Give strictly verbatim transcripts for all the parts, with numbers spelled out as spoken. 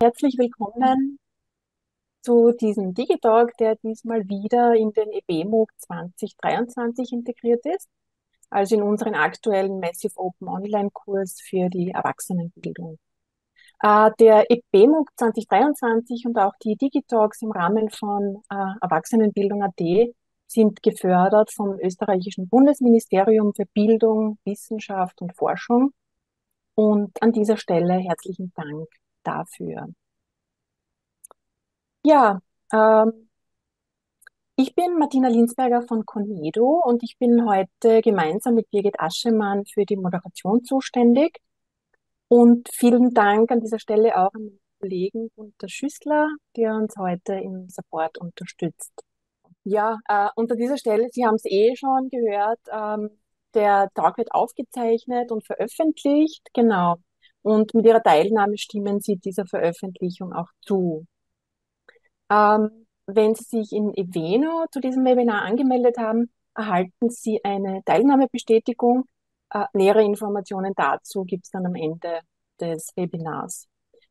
Herzlich willkommen zu diesem DigiTalk, der diesmal wieder in den E B-MOOC zwanzig dreiundzwanzig integriert ist, also in unseren aktuellen Massive Open Online-Kurs für die Erwachsenenbildung. Der E B-MOOC zwanzig dreiundzwanzig und auch die DigiTalks im Rahmen von Erwachsenenbildung punkt A T sind gefördert vom österreichischen Bundesministerium für Bildung, Wissenschaft und Forschung. Und an dieser Stelle herzlichen Dank dafür. Ja, ähm, ich bin Martina Linsberger von Conedo und ich bin heute gemeinsam mit Birgit Aschemann für die Moderation zuständig. Und vielen Dank an dieser Stelle auch an meinen Kollegen Gunther Schüßler, der uns heute im Support unterstützt. Ja, äh, und an dieser Stelle, Sie haben es eh schon gehört, ähm, der Talk wird aufgezeichnet und veröffentlicht, genau. Und mit Ihrer Teilnahme stimmen Sie dieser Veröffentlichung auch zu. Ähm, wenn Sie sich in Eveeno zu diesem Webinar angemeldet haben, erhalten Sie eine Teilnahmebestätigung. Äh, nähere Informationen dazu gibt es dann am Ende des Webinars.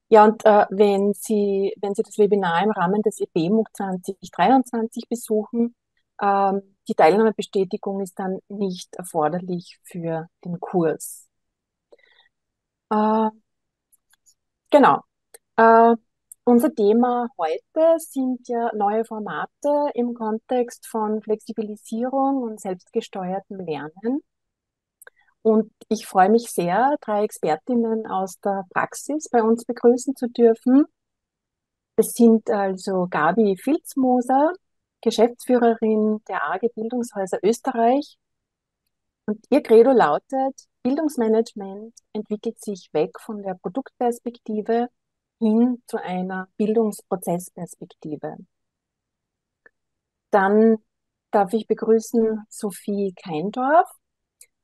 Ja, und äh, wenn Sie, wenn Sie das Webinar im Rahmen des E B-MOOC zwanzig dreiundzwanzig besuchen, äh, die Teilnahmebestätigung ist dann nicht erforderlich für den Kurs. Uh, genau. Uh, unser Thema heute sind ja neue Formate im Kontext von Flexibilisierung und selbstgesteuertem Lernen. Und ich freue mich sehr, drei Expertinnen aus der Praxis bei uns begrüßen zu dürfen. Das sind also Gaby Filzmoser, Geschäftsführerin der A G Bildungshäuser Österreich. Und ihr Credo lautet: Bildungsmanagement entwickelt sich weg von der Produktperspektive hin zu einer Bildungsprozessperspektive. Dann darf ich begrüßen Sophie Keindorf.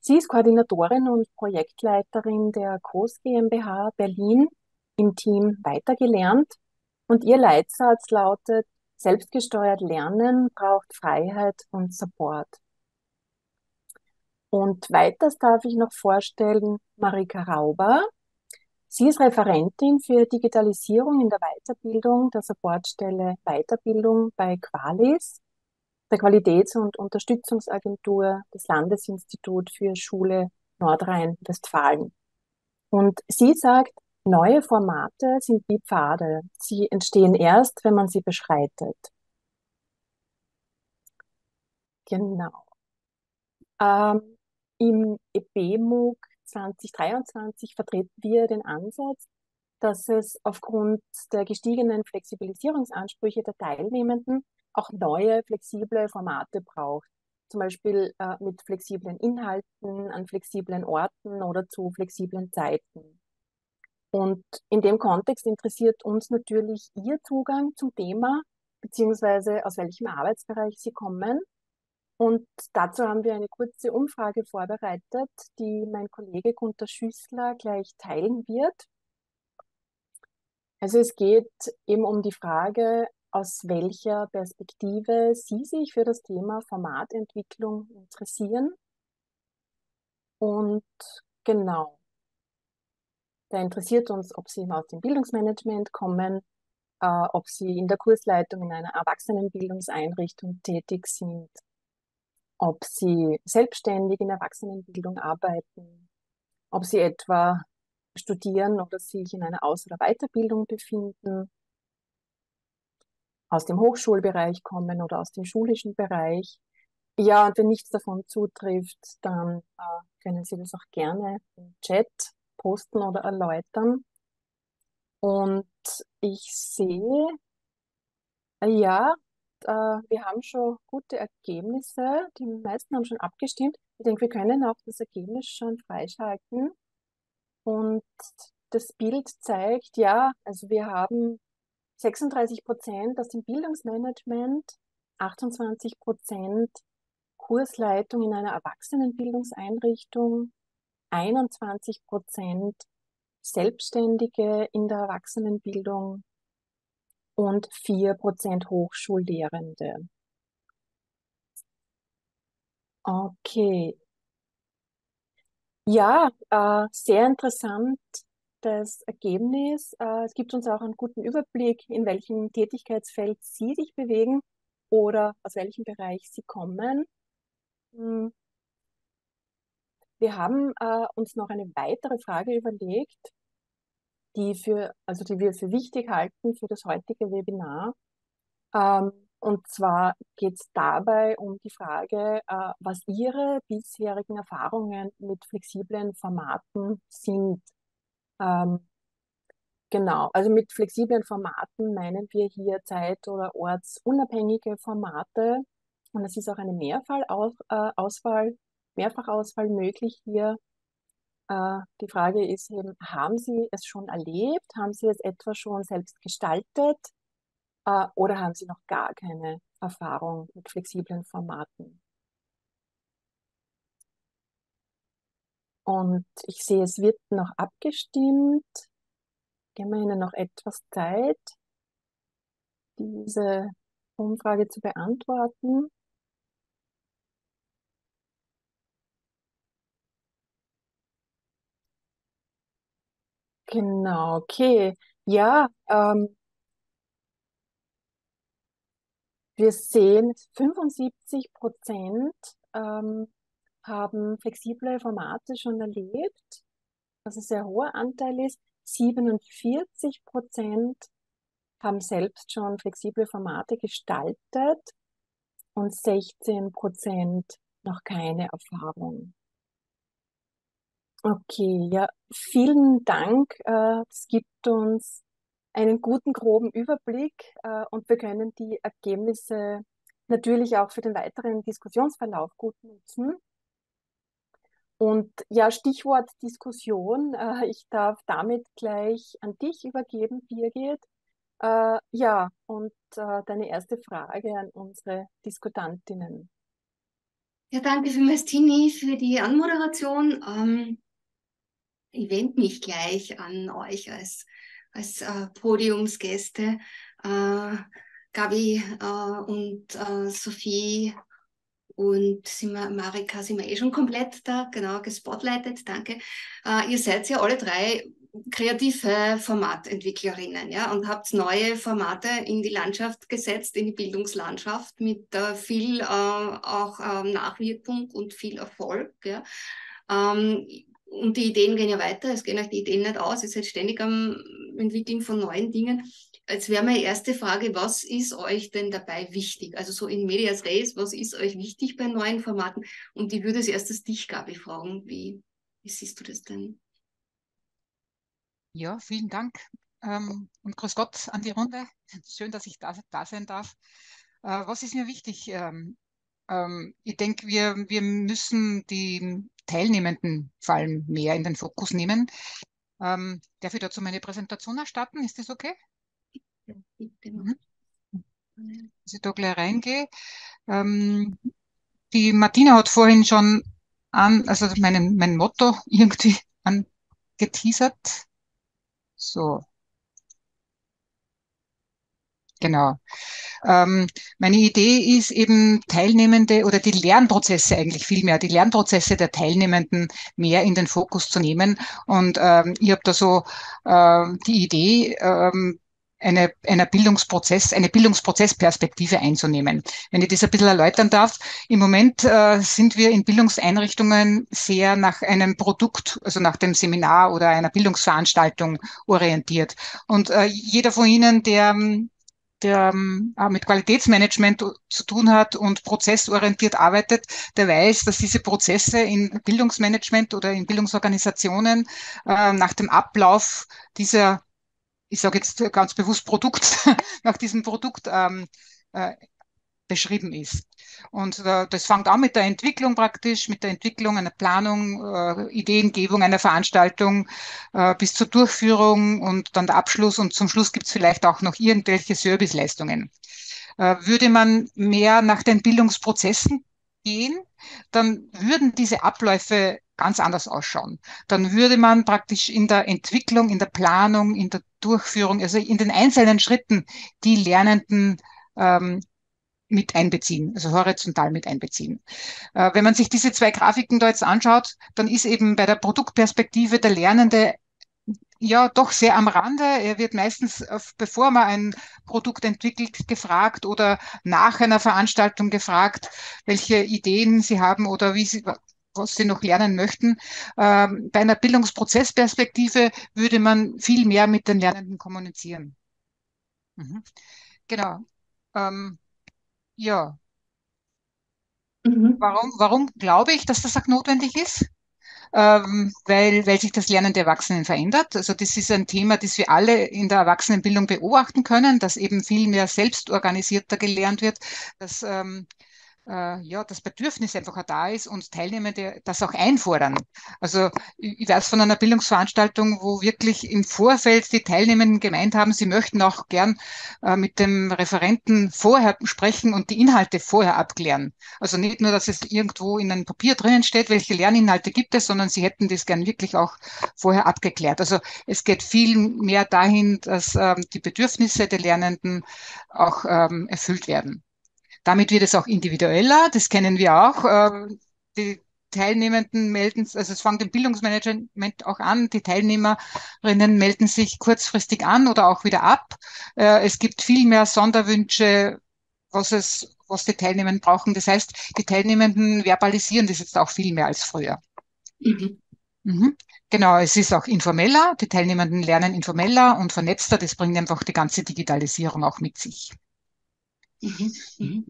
Sie ist Koordinatorin und Projektleiterin der k o s GmbH Berlin im Team Weitergelernt. Und ihr Leitsatz lautet: Selbstgesteuert Lernen braucht Freiheit und Support. Und weiters darf ich noch vorstellen Marika Rauber. Sie ist Referentin für Digitalisierung in der Weiterbildung der Supportstelle Weiterbildung bei Qualis, der Qualitäts- und Unterstützungsagentur des Landesinstitut für Schule Nordrhein-Westfalen. Und sie sagt, neue Formate sind wie Pfade. Sie entstehen erst, wenn man sie beschreitet. Genau. Ähm, Im E B-MOOC zwanzig dreiundzwanzig vertreten wir den Ansatz, dass es aufgrund der gestiegenen Flexibilisierungsansprüche der Teilnehmenden auch neue flexible Formate braucht, zum Beispiel äh, mit flexiblen Inhalten, an flexiblen Orten oder zu flexiblen Zeiten. Und in dem Kontext interessiert uns natürlich Ihr Zugang zum Thema, beziehungsweise aus welchem Arbeitsbereich Sie kommen. Und dazu haben wir eine kurze Umfrage vorbereitet, die mein Kollege Gunther Schüßler gleich teilen wird. Also es geht eben um die Frage, aus welcher Perspektive Sie sich für das Thema Formatentwicklung interessieren. Und genau, da interessiert uns, ob Sie aus dem Bildungsmanagement kommen, äh, ob Sie in der Kursleitung in einer Erwachsenenbildungseinrichtung tätig sind, ob Sie selbstständig in Erwachsenenbildung arbeiten, ob Sie etwa studieren oder sich in einer Aus- oder Weiterbildung befinden, aus dem Hochschulbereich kommen oder aus dem schulischen Bereich. Ja, und wenn nichts davon zutrifft, dann äh, können Sie das auch gerne im Chat posten oder erläutern. Und ich sehe, ja, wir haben schon gute Ergebnisse, die meisten haben schon abgestimmt. Ich denke, wir können auch das Ergebnis schon freischalten. Und das Bild zeigt, ja, also wir haben sechsunddreißig Prozent aus dem Bildungsmanagement, achtundzwanzig Prozent Kursleitung in einer Erwachsenenbildungseinrichtung, einundzwanzig Prozent Selbstständige in der Erwachsenenbildung, und vier Prozent Hochschullehrende. Okay. Ja, äh, sehr interessant das Ergebnis. Äh, es gibt uns auch einen guten Überblick, in welchem Tätigkeitsfeld Sie sich bewegen oder aus welchem Bereich Sie kommen. Hm. Wir haben äh, uns noch eine weitere Frage überlegt, die, für, also die wir für wichtig halten für das heutige Webinar. Ähm, und zwar geht es dabei um die Frage, äh, was Ihre bisherigen Erfahrungen mit flexiblen Formaten sind. Ähm, genau, also mit flexiblen Formaten meinen wir hier zeit- oder ortsunabhängige Formate. Und es ist auch eine Mehrfachauswahl. Mehrfachauswahl möglich hier. Äh, die Frage ist eben, haben Sie es schon erlebt? Haben Sie es etwa schon selbst gestaltet? Äh, oder haben Sie noch gar keine Erfahrung mit flexiblen Formaten? Und ich sehe, es wird noch abgestimmt. Geben wir Ihnen noch etwas Zeit, diese Umfrage zu beantworten. Genau, okay. Ja, ähm, wir sehen, fünfundsiebzig Prozent ähm, haben flexible Formate schon erlebt, was ein sehr hoher Anteil ist. siebenundvierzig Prozent haben selbst schon flexible Formate gestaltet und sechzehn Prozent noch keine Erfahrung. Okay, ja, vielen Dank. Es gibt uns einen guten, groben Überblick und wir können die Ergebnisse natürlich auch für den weiteren Diskussionsverlauf gut nutzen. Und ja, Stichwort Diskussion. Ich darf damit gleich an dich übergeben, Birgit. Ja, und deine erste Frage an unsere Diskutantinnen. Ja, danke vielmals, Tini, für die Anmoderation. Ähm Ich wende mich gleich an euch als, als äh, Podiumsgäste. Äh, Gaby äh, und äh, Sophie und sind wir, Marika sind wir eh schon komplett da, genau, gespotlightet, danke. Äh, ihr seid ja alle drei kreative Formatentwicklerinnen, ja, und habt neue Formate in die Landschaft gesetzt, in die Bildungslandschaft mit äh, viel äh, auch äh, Nachwirkung und viel Erfolg, ja. Ähm, Und die Ideen gehen ja weiter, es gehen euch die Ideen nicht aus, ihr seid ständig am Entwickeln von neuen Dingen. Jetzt wäre meine erste Frage, was ist euch denn dabei wichtig? Also so in medias res, was ist euch wichtig bei neuen Formaten? Und ich würde als erstes dich, Gaby, fragen, wie, wie siehst du das denn? Ja, vielen Dank ähm, und grüß Gott an die Runde. Schön, dass ich da, da sein darf. Äh, was ist mir wichtig? Ähm, ähm, ich denke, wir, wir müssen die Teilnehmenden vor allem mehr in den Fokus nehmen. Ähm, darf ich dazu meine Präsentation erstatten? Ist das okay? Ja, bitte. Mhm. Dass ich da gleich reingehe. Ähm, die Martina hat vorhin schon an, also mein, mein Motto irgendwie angeteasert. So. Genau. Ähm, meine Idee ist eben, Teilnehmende oder die Lernprozesse eigentlich viel mehr, die Lernprozesse der Teilnehmenden mehr in den Fokus zu nehmen. Und ähm, ich habe da so äh, die Idee, ähm, eine, eine Bildungsprozess, eine Bildungsprozessperspektive einzunehmen. Wenn ich das ein bisschen erläutern darf, im Moment äh, sind wir in Bildungseinrichtungen sehr nach einem Produkt, also nach dem Seminar oder einer Bildungsveranstaltung orientiert. Und äh, jeder von Ihnen, der der mit Qualitätsmanagement zu tun hat und prozessorientiert arbeitet, der weiß, dass diese Prozesse in Bildungsmanagement oder in Bildungsorganisationen äh, nach dem Ablauf dieser, ich sage jetzt ganz bewusst Produkt, nach diesem Produkt ähm, äh, beschrieben ist. Und äh, das fängt an mit der Entwicklung praktisch, mit der Entwicklung einer Planung, äh, Ideengebung einer Veranstaltung äh, bis zur Durchführung und dann der Abschluss. Und zum Schluss gibt es vielleicht auch noch irgendwelche Serviceleistungen. Äh, würde man mehr nach den Bildungsprozessen gehen, dann würden diese Abläufe ganz anders ausschauen. Dann würde man praktisch in der Entwicklung, in der Planung, in der Durchführung, also in den einzelnen Schritten die Lernenden ähm, mit einbeziehen, also horizontal mit einbeziehen. Äh, wenn man sich diese zwei Grafiken da jetzt anschaut, dann ist eben bei der Produktperspektive der Lernende ja doch sehr am Rande. Er wird meistens, bevor man ein Produkt entwickelt, gefragt oder nach einer Veranstaltung gefragt, welche Ideen sie haben oder wie sie, was sie noch lernen möchten. Ähm, bei einer Bildungsprozessperspektive würde man viel mehr mit den Lernenden kommunizieren. Mhm. Genau. Ähm, ja. Mhm. Warum, warum glaube ich, dass das auch notwendig ist? Ähm, weil, weil sich das Lernen der Erwachsenen verändert. Also das ist ein Thema, das wir alle in der Erwachsenenbildung beobachten können, dass eben viel mehr selbstorganisierter gelernt wird, dass ähm, äh, ja, das Bedürfnis einfach auch da ist und Teilnehmende das auch einfordern. Also ich weiß von einer Bildungsveranstaltung, wo wirklich im Vorfeld die Teilnehmenden gemeint haben, sie möchten auch gern äh, mit dem Referenten vorher sprechen und die Inhalte vorher abklären. Also nicht nur, dass es irgendwo in einem Papier drinnen steht, welche Lerninhalte gibt es, sondern sie hätten das gern wirklich auch vorher abgeklärt. Also es geht viel mehr dahin, dass ähm, die Bedürfnisse der Lernenden auch ähm, erfüllt werden. Damit wird es auch individueller, das kennen wir auch. Die Teilnehmenden melden, also es fängt im Bildungsmanagement auch an, die Teilnehmerinnen melden sich kurzfristig an oder auch wieder ab. Es gibt viel mehr Sonderwünsche, was es, was die Teilnehmenden brauchen. Das heißt, die Teilnehmenden verbalisieren das jetzt auch viel mehr als früher. Mhm. Mhm. Genau, es ist auch informeller, die Teilnehmenden lernen informeller und vernetzter, das bringt einfach die ganze Digitalisierung auch mit sich. Mhm. Mhm.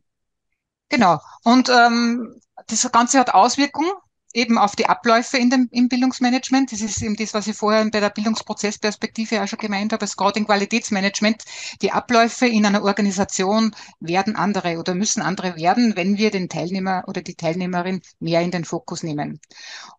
Genau. Und ähm, das Ganze hat Auswirkungen eben auf die Abläufe in dem, im Bildungsmanagement. Das ist eben das, was ich vorher bei der Bildungsprozessperspektive auch schon gemeint habe. Also gerade im Qualitätsmanagement, die Abläufe in einer Organisation werden andere oder müssen andere werden, wenn wir den Teilnehmer oder die Teilnehmerin mehr in den Fokus nehmen.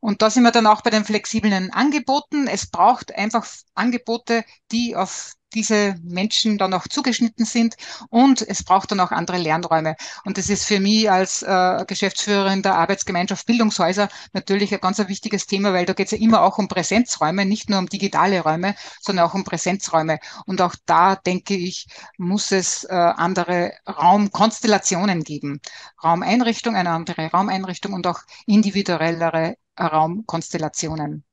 Und da sind wir dann auch bei den flexiblen Angeboten. Es braucht einfach Angebote, die auf diese Menschen dann auch zugeschnitten sind, und es braucht dann auch andere Lernräume. Und das ist für mich als äh, Geschäftsführerin der Arbeitsgemeinschaft Bildungshäuser natürlich ein ganz ein wichtiges Thema, weil da geht es ja immer auch um Präsenzräume, nicht nur um digitale Räume, sondern auch um Präsenzräume. Und auch da, denke ich, muss es äh, andere Raumkonstellationen geben. Raumeinrichtung, eine andere Raumeinrichtung und auch individuellere Raumkonstellationen.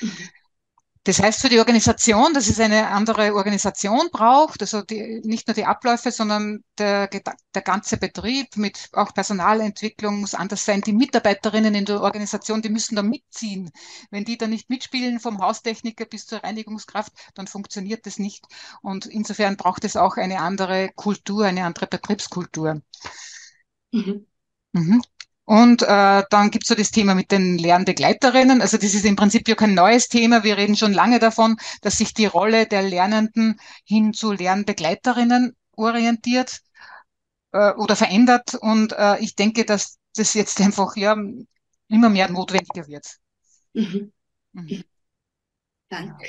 Mhm. Das heißt für die Organisation, dass es eine andere Organisation braucht, also die, nicht nur die Abläufe, sondern der, der ganze Betrieb mit auch Personalentwicklung muss anders sein. Die Mitarbeiterinnen in der Organisation, die müssen da mitziehen. Wenn die da nicht mitspielen, vom Haustechniker bis zur Reinigungskraft, dann funktioniert das nicht. Und insofern braucht es auch eine andere Kultur, eine andere Betriebskultur. Mhm. Mhm. Und äh, dann gibt's so das Thema mit den Lernbegleiterinnen. Also das ist im Prinzip ja kein neues Thema. Wir reden schon lange davon, dass sich die Rolle der Lernenden hin zu Lernbegleiterinnen orientiert äh, oder verändert. Und äh, ich denke, dass das jetzt einfach ja immer mehr notwendiger wird. Mhm. Mhm. Danke.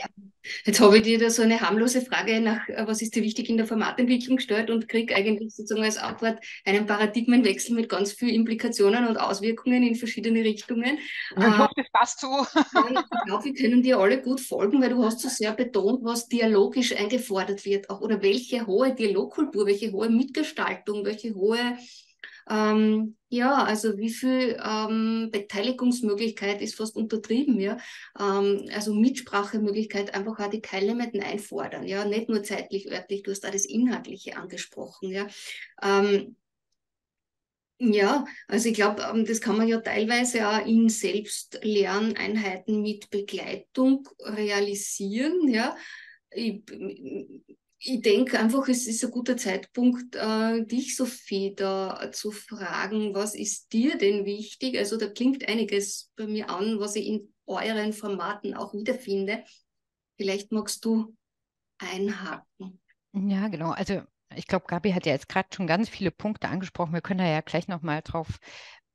Jetzt habe ich dir da so eine harmlose Frage nach, was ist dir wichtig in der Formatentwicklung gestellt, und kriege eigentlich sozusagen als Antwort einen Paradigmenwechsel mit ganz vielen Implikationen und Auswirkungen in verschiedene Richtungen. Ich äh, hoffe, das passt so. Ich glaube, wir können dir alle gut folgen, weil du hast so sehr betont, was dialogisch eingefordert wird, auch, oder welche hohe Dialogkultur, welche hohe Mitgestaltung, welche hohe, ähm, ja, also wie viel ähm, Beteiligungsmöglichkeit ist fast untertrieben, ja. Ähm, also Mitsprachemöglichkeit, einfach auch die Teilnehmenden einfordern, ja. Nicht nur zeitlich, örtlich, du hast da das Inhaltliche angesprochen, ja. Ähm, ja, also ich glaube, ähm, das kann man ja teilweise auch in Selbstlerneinheiten mit Begleitung realisieren, ja. Ich, Ich denke einfach, es ist ein guter Zeitpunkt, äh, dich, Sophie, da zu fragen, was ist dir denn wichtig? Also da klingt einiges bei mir an, was ich in euren Formaten auch wiederfinde. Vielleicht magst du einhaken. Ja, genau. Also ich glaube, Gaby hat ja jetzt gerade schon ganz viele Punkte angesprochen. Wir können da ja gleich nochmal drauf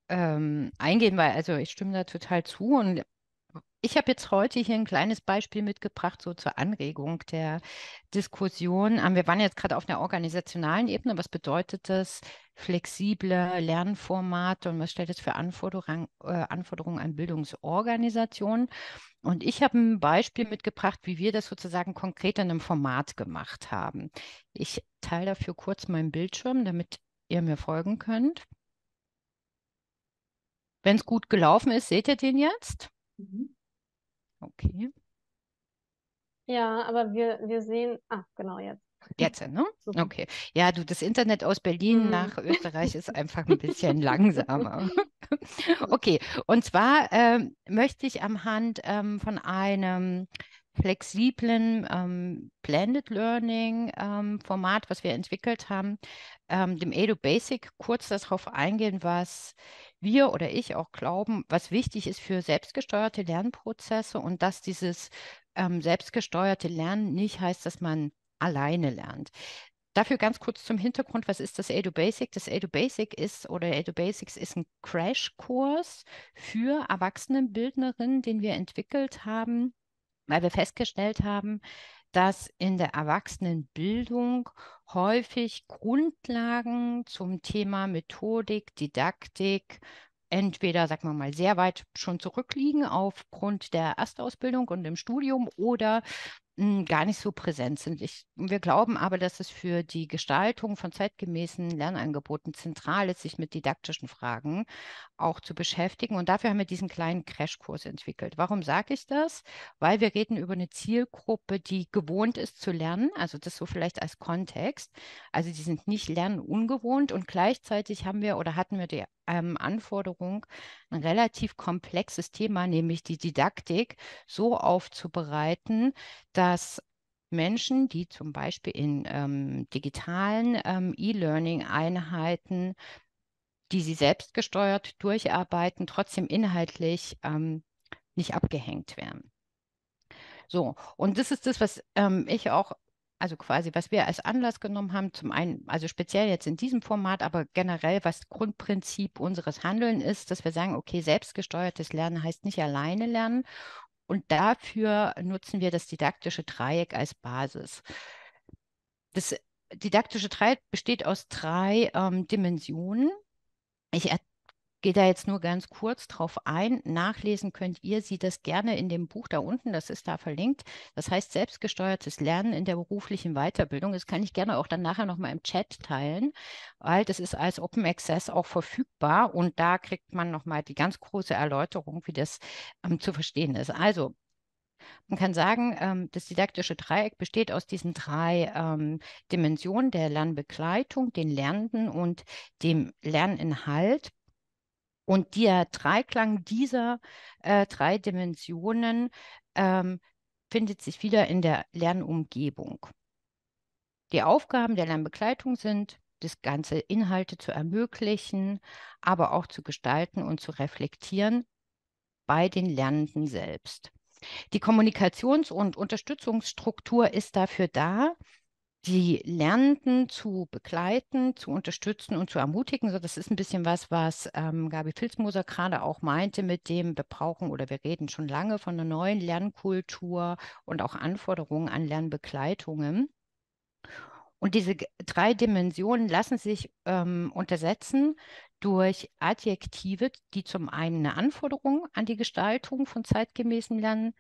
ähm, eingehen, weil also ich stimme da total zu. Und ich habe jetzt heute hier ein kleines Beispiel mitgebracht, so zur Anregung der Diskussion. Wir waren jetzt gerade auf einer organisationalen Ebene. Was bedeutet das, flexible Lernformate, und was stellt es für Anforderungen, äh, Anforderungen an Bildungsorganisationen? Und ich habe ein Beispiel mitgebracht, wie wir das sozusagen konkret in einem Format gemacht haben. Ich teile dafür kurz meinen Bildschirm, damit ihr mir folgen könnt. Wenn es gut gelaufen ist, seht ihr den jetzt? Mhm. Okay. Ja, aber wir, wir sehen, ah, genau jetzt. Jetzt, ne? Super. Okay. Ja, du, das Internet aus Berlin mhm. nach Österreich ist einfach ein bisschen langsamer. Okay, und zwar ähm, möchte ich am Hand ähm, von einem flexiblen ähm, Blended Learning ähm, Format, was wir entwickelt haben, ähm, dem EduBasic, kurz darauf eingehen, was wir oder ich auch glauben, was wichtig ist für selbstgesteuerte Lernprozesse und dass dieses ähm, selbstgesteuerte Lernen nicht heißt, dass man alleine lernt. Dafür ganz kurz zum Hintergrund, was ist das EduBasic? Das EduBasic ist oder EduBasics ist ein Crashkurs für Erwachsenenbildnerinnen, den wir entwickelt haben, weil wir festgestellt haben, dass in der Erwachsenenbildung häufig Grundlagen zum Thema Methodik, Didaktik, entweder, sagen wir mal, sehr weit schon zurückliegen aufgrund der Erstausbildung und im Studium oder mh, gar nicht so präsent sind. Ich, wir glauben aber, dass es für die Gestaltung von zeitgemäßen Lernangeboten zentral ist, sich mit didaktischen Fragen auch zu beschäftigen. Und dafür haben wir diesen kleinen Crashkurs entwickelt. Warum sage ich das? Weil wir reden über eine Zielgruppe, die gewohnt ist zu lernen. Also das so vielleicht als Kontext. Also die sind nicht lernungewohnt und gleichzeitig haben wir oder hatten wir die Ähm, Anforderung, ein relativ komplexes Thema, nämlich die Didaktik, so aufzubereiten, dass Menschen, die zum Beispiel in ähm, digitalen ähm, E-Learning-Einheiten, die sie selbst gesteuert durcharbeiten, trotzdem inhaltlich ähm, nicht abgehängt werden. So, und das ist das, was ähm, ich auch Also quasi, was wir als Anlass genommen haben, zum einen, also speziell jetzt in diesem Format, aber generell, was Grundprinzip unseres Handelns ist, dass wir sagen, okay, selbstgesteuertes Lernen heißt nicht alleine lernen. Und dafür nutzen wir das didaktische Dreieck als Basis. Das didaktische Dreieck besteht aus drei ähm, Dimensionen. Ich gehe da jetzt nur ganz kurz drauf ein. Nachlesen könnt ihr sie das gerne in dem Buch da unten, das ist da verlinkt. Das heißt selbstgesteuertes Lernen in der beruflichen Weiterbildung. Das kann ich gerne auch dann nachher nochmal im Chat teilen, weil das ist als Open Access auch verfügbar und da kriegt man nochmal die ganz große Erläuterung, wie das ähm, zu verstehen ist. Also man kann sagen, ähm, das didaktische Dreieck besteht aus diesen drei ähm, Dimensionen, der Lernbegleitung, den Lernenden und dem Lerninhalt. Und der Dreiklang dieser äh, drei Dimensionen ähm, findet sich wieder in der Lernumgebung. Die Aufgaben der Lernbegleitung sind, das Ganze Inhalte zu ermöglichen, aber auch zu gestalten und zu reflektieren bei den Lernenden selbst. Die Kommunikations- und Unterstützungsstruktur ist dafür da, die Lernenden zu begleiten, zu unterstützen und zu ermutigen. So, das ist ein bisschen was, was ähm, Gaby Filzmoser gerade auch meinte mit dem, wir brauchen oder wir reden schon lange von einer neuen Lernkultur und auch Anforderungen an Lernbegleitungen. Und diese drei Dimensionen lassen sich ähm, untersetzen durch Adjektive, die zum einen eine Anforderung an die Gestaltung von zeitgemäßen Lernen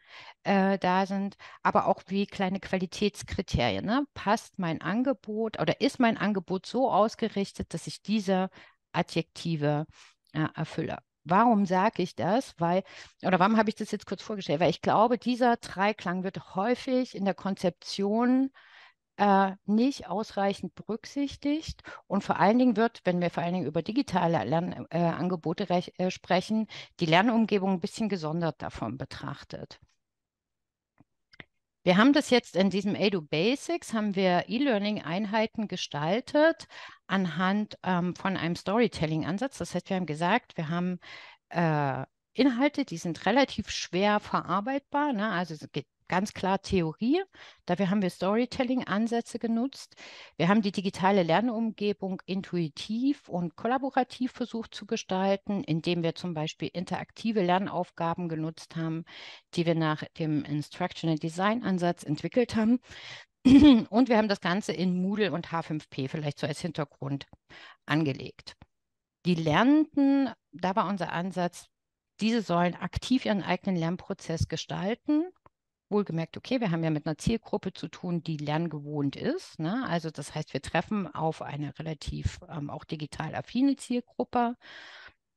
äh, da sind, aber auch wie kleine Qualitätskriterien. Ne? Passt mein Angebot oder ist mein Angebot so ausgerichtet, dass ich diese Adjektive äh, erfülle? Warum sage ich das? Weil, oder warum habe ich das jetzt kurz vorgestellt? Weil ich glaube, dieser Dreiklang wird häufig in der Konzeption nicht ausreichend berücksichtigt und vor allen Dingen wird, wenn wir vor allen Dingen über digitale Lernangebote äh, sprechen, die Lernumgebung ein bisschen gesondert davon betrachtet. Wir haben das jetzt in diesem EduBasics, haben wir E-Learning-Einheiten gestaltet anhand ähm, von einem Storytelling-Ansatz. Das heißt, wir haben gesagt, wir haben äh, Inhalte, die sind relativ schwer verarbeitbar, ne? Also es geht ganz klar Theorie. Dafür haben wir Storytelling-Ansätze genutzt. Wir haben die digitale Lernumgebung intuitiv und kollaborativ versucht zu gestalten, indem wir zum Beispiel interaktive Lernaufgaben genutzt haben, die wir nach dem Instructional Design-Ansatz entwickelt haben. Und wir haben das Ganze in Moodle und H fünf P vielleicht so als Hintergrund angelegt. Die Lernenden, da war unser Ansatz, Diese sollen aktiv ihren eigenen Lernprozess gestalten. Wohlgemerkt, okay, wir haben ja mit einer Zielgruppe zu tun, die lerngewohnt ist, ne? Also das heißt, wir treffen auf eine relativ ähm, auch digital affine Zielgruppe.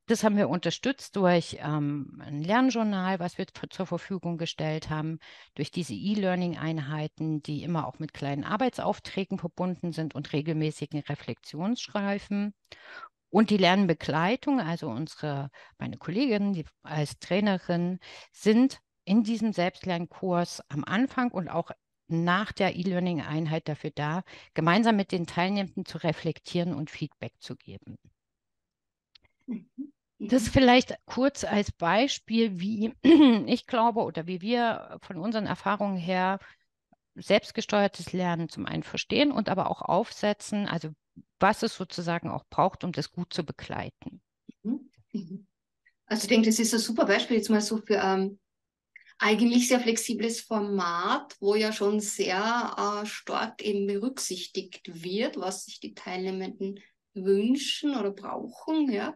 Das haben wir unterstützt durch ähm, ein Lernjournal, was wir zur Verfügung gestellt haben, durch diese E-Learning-Einheiten, die immer auch mit kleinen Arbeitsaufträgen verbunden sind und regelmäßigen Reflexionsstreifen. Und die Lernbegleitung, also unsere, meine Kolleginnen, die als Trainerin sind in diesem Selbstlernkurs am Anfang und auch nach der E-Learning-Einheit dafür da, gemeinsam mit den Teilnehmenden zu reflektieren und Feedback zu geben. Das vielleicht kurz als Beispiel, wie ich glaube oder wie wir von unseren Erfahrungen her selbstgesteuertes Lernen zum einen verstehen und aber auch aufsetzen, also was es sozusagen auch braucht, um das gut zu begleiten. Also ich denke, das ist ein super Beispiel jetzt mal so für ähm eigentlich sehr flexibles Format, wo ja schon sehr äh, stark eben berücksichtigt wird, was sich die Teilnehmenden wünschen oder brauchen. Ja?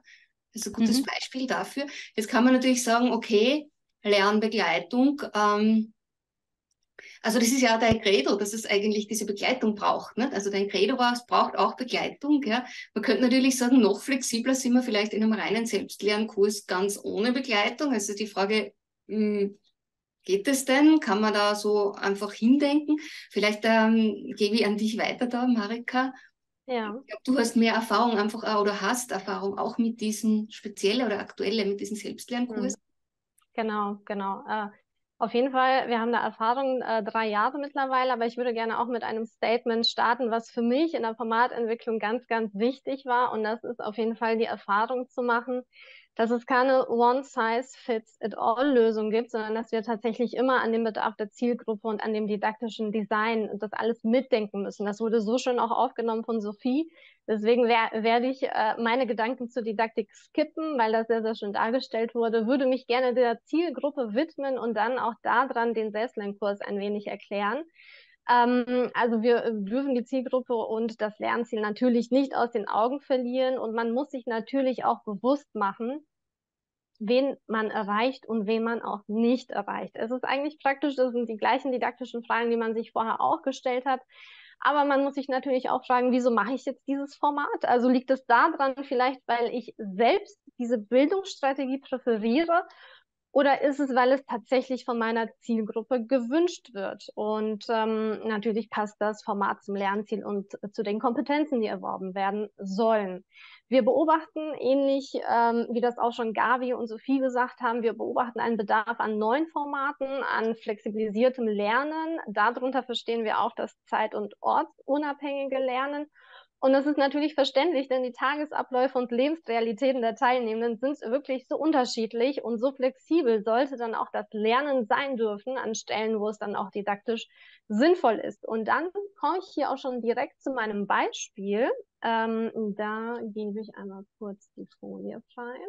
Also ein gutes mhm. Beispiel dafür. Jetzt kann man natürlich sagen, okay, Lernbegleitung. Ähm, also das ist ja dein Credo, dass es eigentlich diese Begleitung braucht. Nicht? Also dein Credo war, es braucht auch Begleitung. Ja? Man könnte natürlich sagen, noch flexibler sind wir vielleicht in einem reinen Selbstlernkurs ganz ohne Begleitung. Also die Frage, mh, geht es denn? Kann man da so einfach hindenken? Vielleicht ähm, gebe ich an dich weiter da, Marika. Ja. Ich glaube, du hast mehr Erfahrung einfach oder hast Erfahrung auch mit diesen speziellen oder aktuellen, mit diesen Selbstlernkursen. Genau, genau. Äh, auf jeden Fall, wir haben da Erfahrung, äh, drei Jahre mittlerweile, aber ich würde gerne auch mit einem Statement starten, was für mich in der Formatentwicklung ganz, ganz wichtig war. Und das ist auf jeden Fall die Erfahrung zu machen, dass es keine One-Size-Fits-it-all-Lösung gibt, sondern dass wir tatsächlich immer an dem Bedarf der Zielgruppe und an dem didaktischen Design und das alles mitdenken müssen. Das wurde so schön auch aufgenommen von Sophie. Deswegen wer, werde ich äh, meine Gedanken zur Didaktik skippen, weil das sehr, sehr schön dargestellt wurde, würde mich gerne der Zielgruppe widmen und dann auch daran den Selbstlernkurs ein wenig erklären. Also wir dürfen die Zielgruppe und das Lernziel natürlich nicht aus den Augen verlieren und man muss sich natürlich auch bewusst machen, wen man erreicht und wen man auch nicht erreicht. Es ist eigentlich praktisch, das sind die gleichen didaktischen Fragen, die man sich vorher auch gestellt hat, aber man muss sich natürlich auch fragen, wieso mache ich jetzt dieses Format? Also liegt es daran vielleicht, weil ich selbst diese Bildungsstrategie präferiere? Oder ist es, weil es tatsächlich von meiner Zielgruppe gewünscht wird? Und ähm, natürlich passt das Format zum Lernziel und äh, zu den Kompetenzen, die erworben werden sollen. Wir beobachten, ähnlich ähm, wie das auch schon Gaby und Sophie gesagt haben, wir beobachten einen Bedarf an neuen Formaten, an flexibilisiertem Lernen. Darunter verstehen wir auch das zeit- und ortsunabhängige Lernen. Und das ist natürlich verständlich, denn die Tagesabläufe und Lebensrealitäten der Teilnehmenden sind wirklich so unterschiedlich und so flexibel sollte dann auch das Lernen sein dürfen an Stellen, wo es dann auch didaktisch sinnvoll ist. Und dann komme ich hier auch schon direkt zu meinem Beispiel. Ähm, da gebe ich einmal kurz die Folie frei.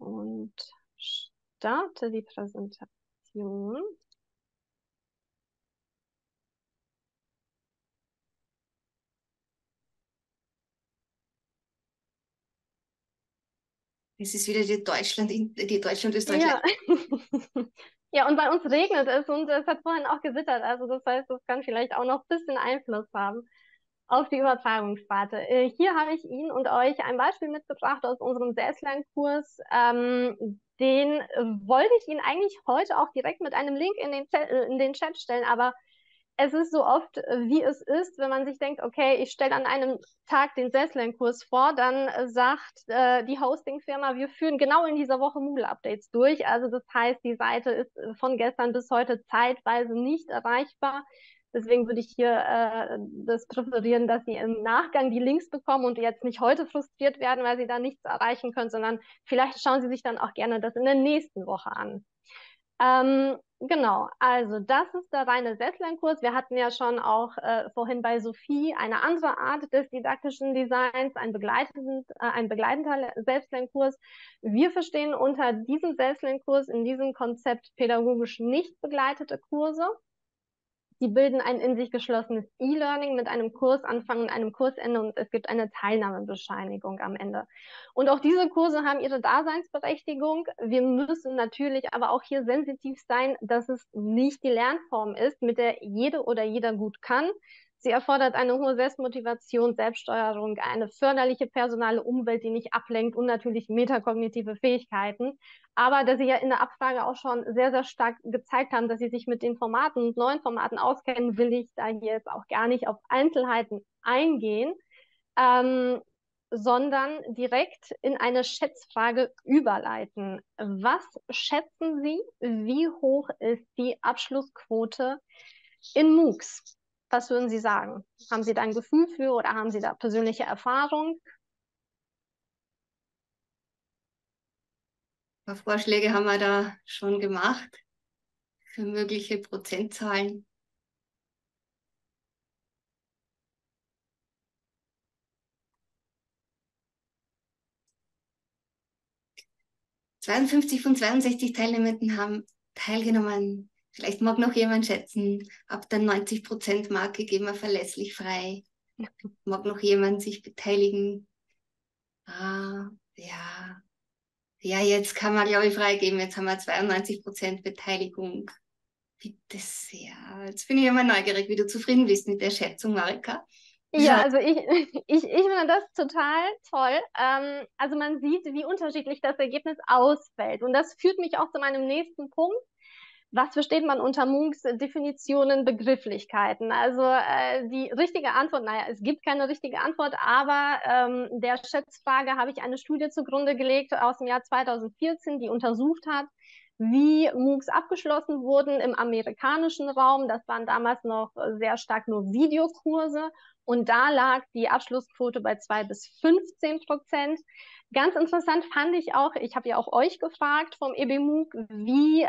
Und starte die Präsentation. Es ist wieder die Deutschland, die Deutschland-Österreich. Ja. Ja, und bei uns regnet es und es hat vorhin auch gewittert. Also das heißt, das kann vielleicht auch noch ein bisschen Einfluss haben auf die Übertragungsrate. Hier habe ich Ihnen und euch ein Beispiel mitgebracht aus unserem Selbstlernkurs. Ähm, den wollte ich Ihnen eigentlich heute auch direkt mit einem Link in den Chat, in den Chat stellen, aber es ist so oft, wie es ist, wenn man sich denkt, okay, ich stelle an einem Tag den Selbstlernkurs vor, dann sagt äh, die Hosting-Firma, wir führen genau in dieser Woche Moodle-Updates durch. Also das heißt, die Seite ist von gestern bis heute zeitweise nicht erreichbar. Deswegen würde ich hier äh, das präferieren, dass Sie im Nachgang die Links bekommen und jetzt nicht heute frustriert werden, weil Sie da nichts erreichen können, sondern vielleicht schauen Sie sich dann auch gerne das in der nächsten Woche an. Ähm, genau, also das ist der reine Selbstlernkurs. Wir hatten ja schon auch äh, vorhin bei Sophie eine andere Art des didaktischen Designs, ein, begleitend, äh, ein begleitender Selbstlernkurs. Wir verstehen unter diesem Selbstlernkurs in diesem Konzept pädagogisch nicht begleitete Kurse. Die bilden ein in sich geschlossenes E-Learning mit einem Kursanfang und einem Kursende und es gibt eine Teilnahmebescheinigung am Ende. Und auch diese Kurse haben ihre Daseinsberechtigung. Wir müssen natürlich aber auch hier sensitiv sein, dass es nicht die Lernform ist, mit der jede oder jeder gut kann. Sie erfordert eine hohe Selbstmotivation, Selbststeuerung, eine förderliche personale Umwelt, die nicht ablenkt und natürlich metakognitive Fähigkeiten. Aber dass Sie ja in der Abfrage auch schon sehr, sehr stark gezeigt haben, dass Sie sich mit den Formaten und neuen Formaten auskennen, will ich da hier jetzt auch gar nicht auf Einzelheiten eingehen, ähm, sondern direkt in eine Schätzfrage überleiten. Was schätzen Sie, wie hoch ist die Abschlussquote in MOOCs? Was würden Sie sagen? Haben Sie da ein Gefühl für oder haben Sie da persönliche Erfahrung? Ein paar Vorschläge haben wir da schon gemacht für mögliche Prozentzahlen. zweiundfünfzig von zweiundsechzig Teilnehmenden haben teilgenommen. Vielleicht mag noch jemand schätzen, ab der neunzig Prozent-Marke gehen wir verlässlich frei. Mag noch jemand sich beteiligen? Ah, ja. Ja, jetzt kann man, glaube ich, freigeben. Jetzt haben wir zweiundneunzig Prozent Beteiligung. Bitte sehr. Jetzt bin ich immer neugierig, wie du zufrieden bist mit der Schätzung, Marika. Ja, also ich, ich, ich finde das total toll. Ähm, also man sieht, wie unterschiedlich das Ergebnis ausfällt. Und das führt mich auch zu meinem nächsten Punkt. Was versteht man unter MOOCs, Definitionen, Begrifflichkeiten? Also äh, die richtige Antwort, naja, es gibt keine richtige Antwort, aber ähm, der Schätzfrage habe ich eine Studie zugrunde gelegt aus dem Jahr zweitausendvierzehn, die untersucht hat, wie MOOCs abgeschlossen wurden im amerikanischen Raum. Das waren damals noch sehr stark nur Videokurse. Und da lag die Abschlussquote bei zwei bis fünfzehn Prozent. Ganz interessant fand ich auch, ich habe ja auch euch gefragt vom E B-MOOC, wie äh,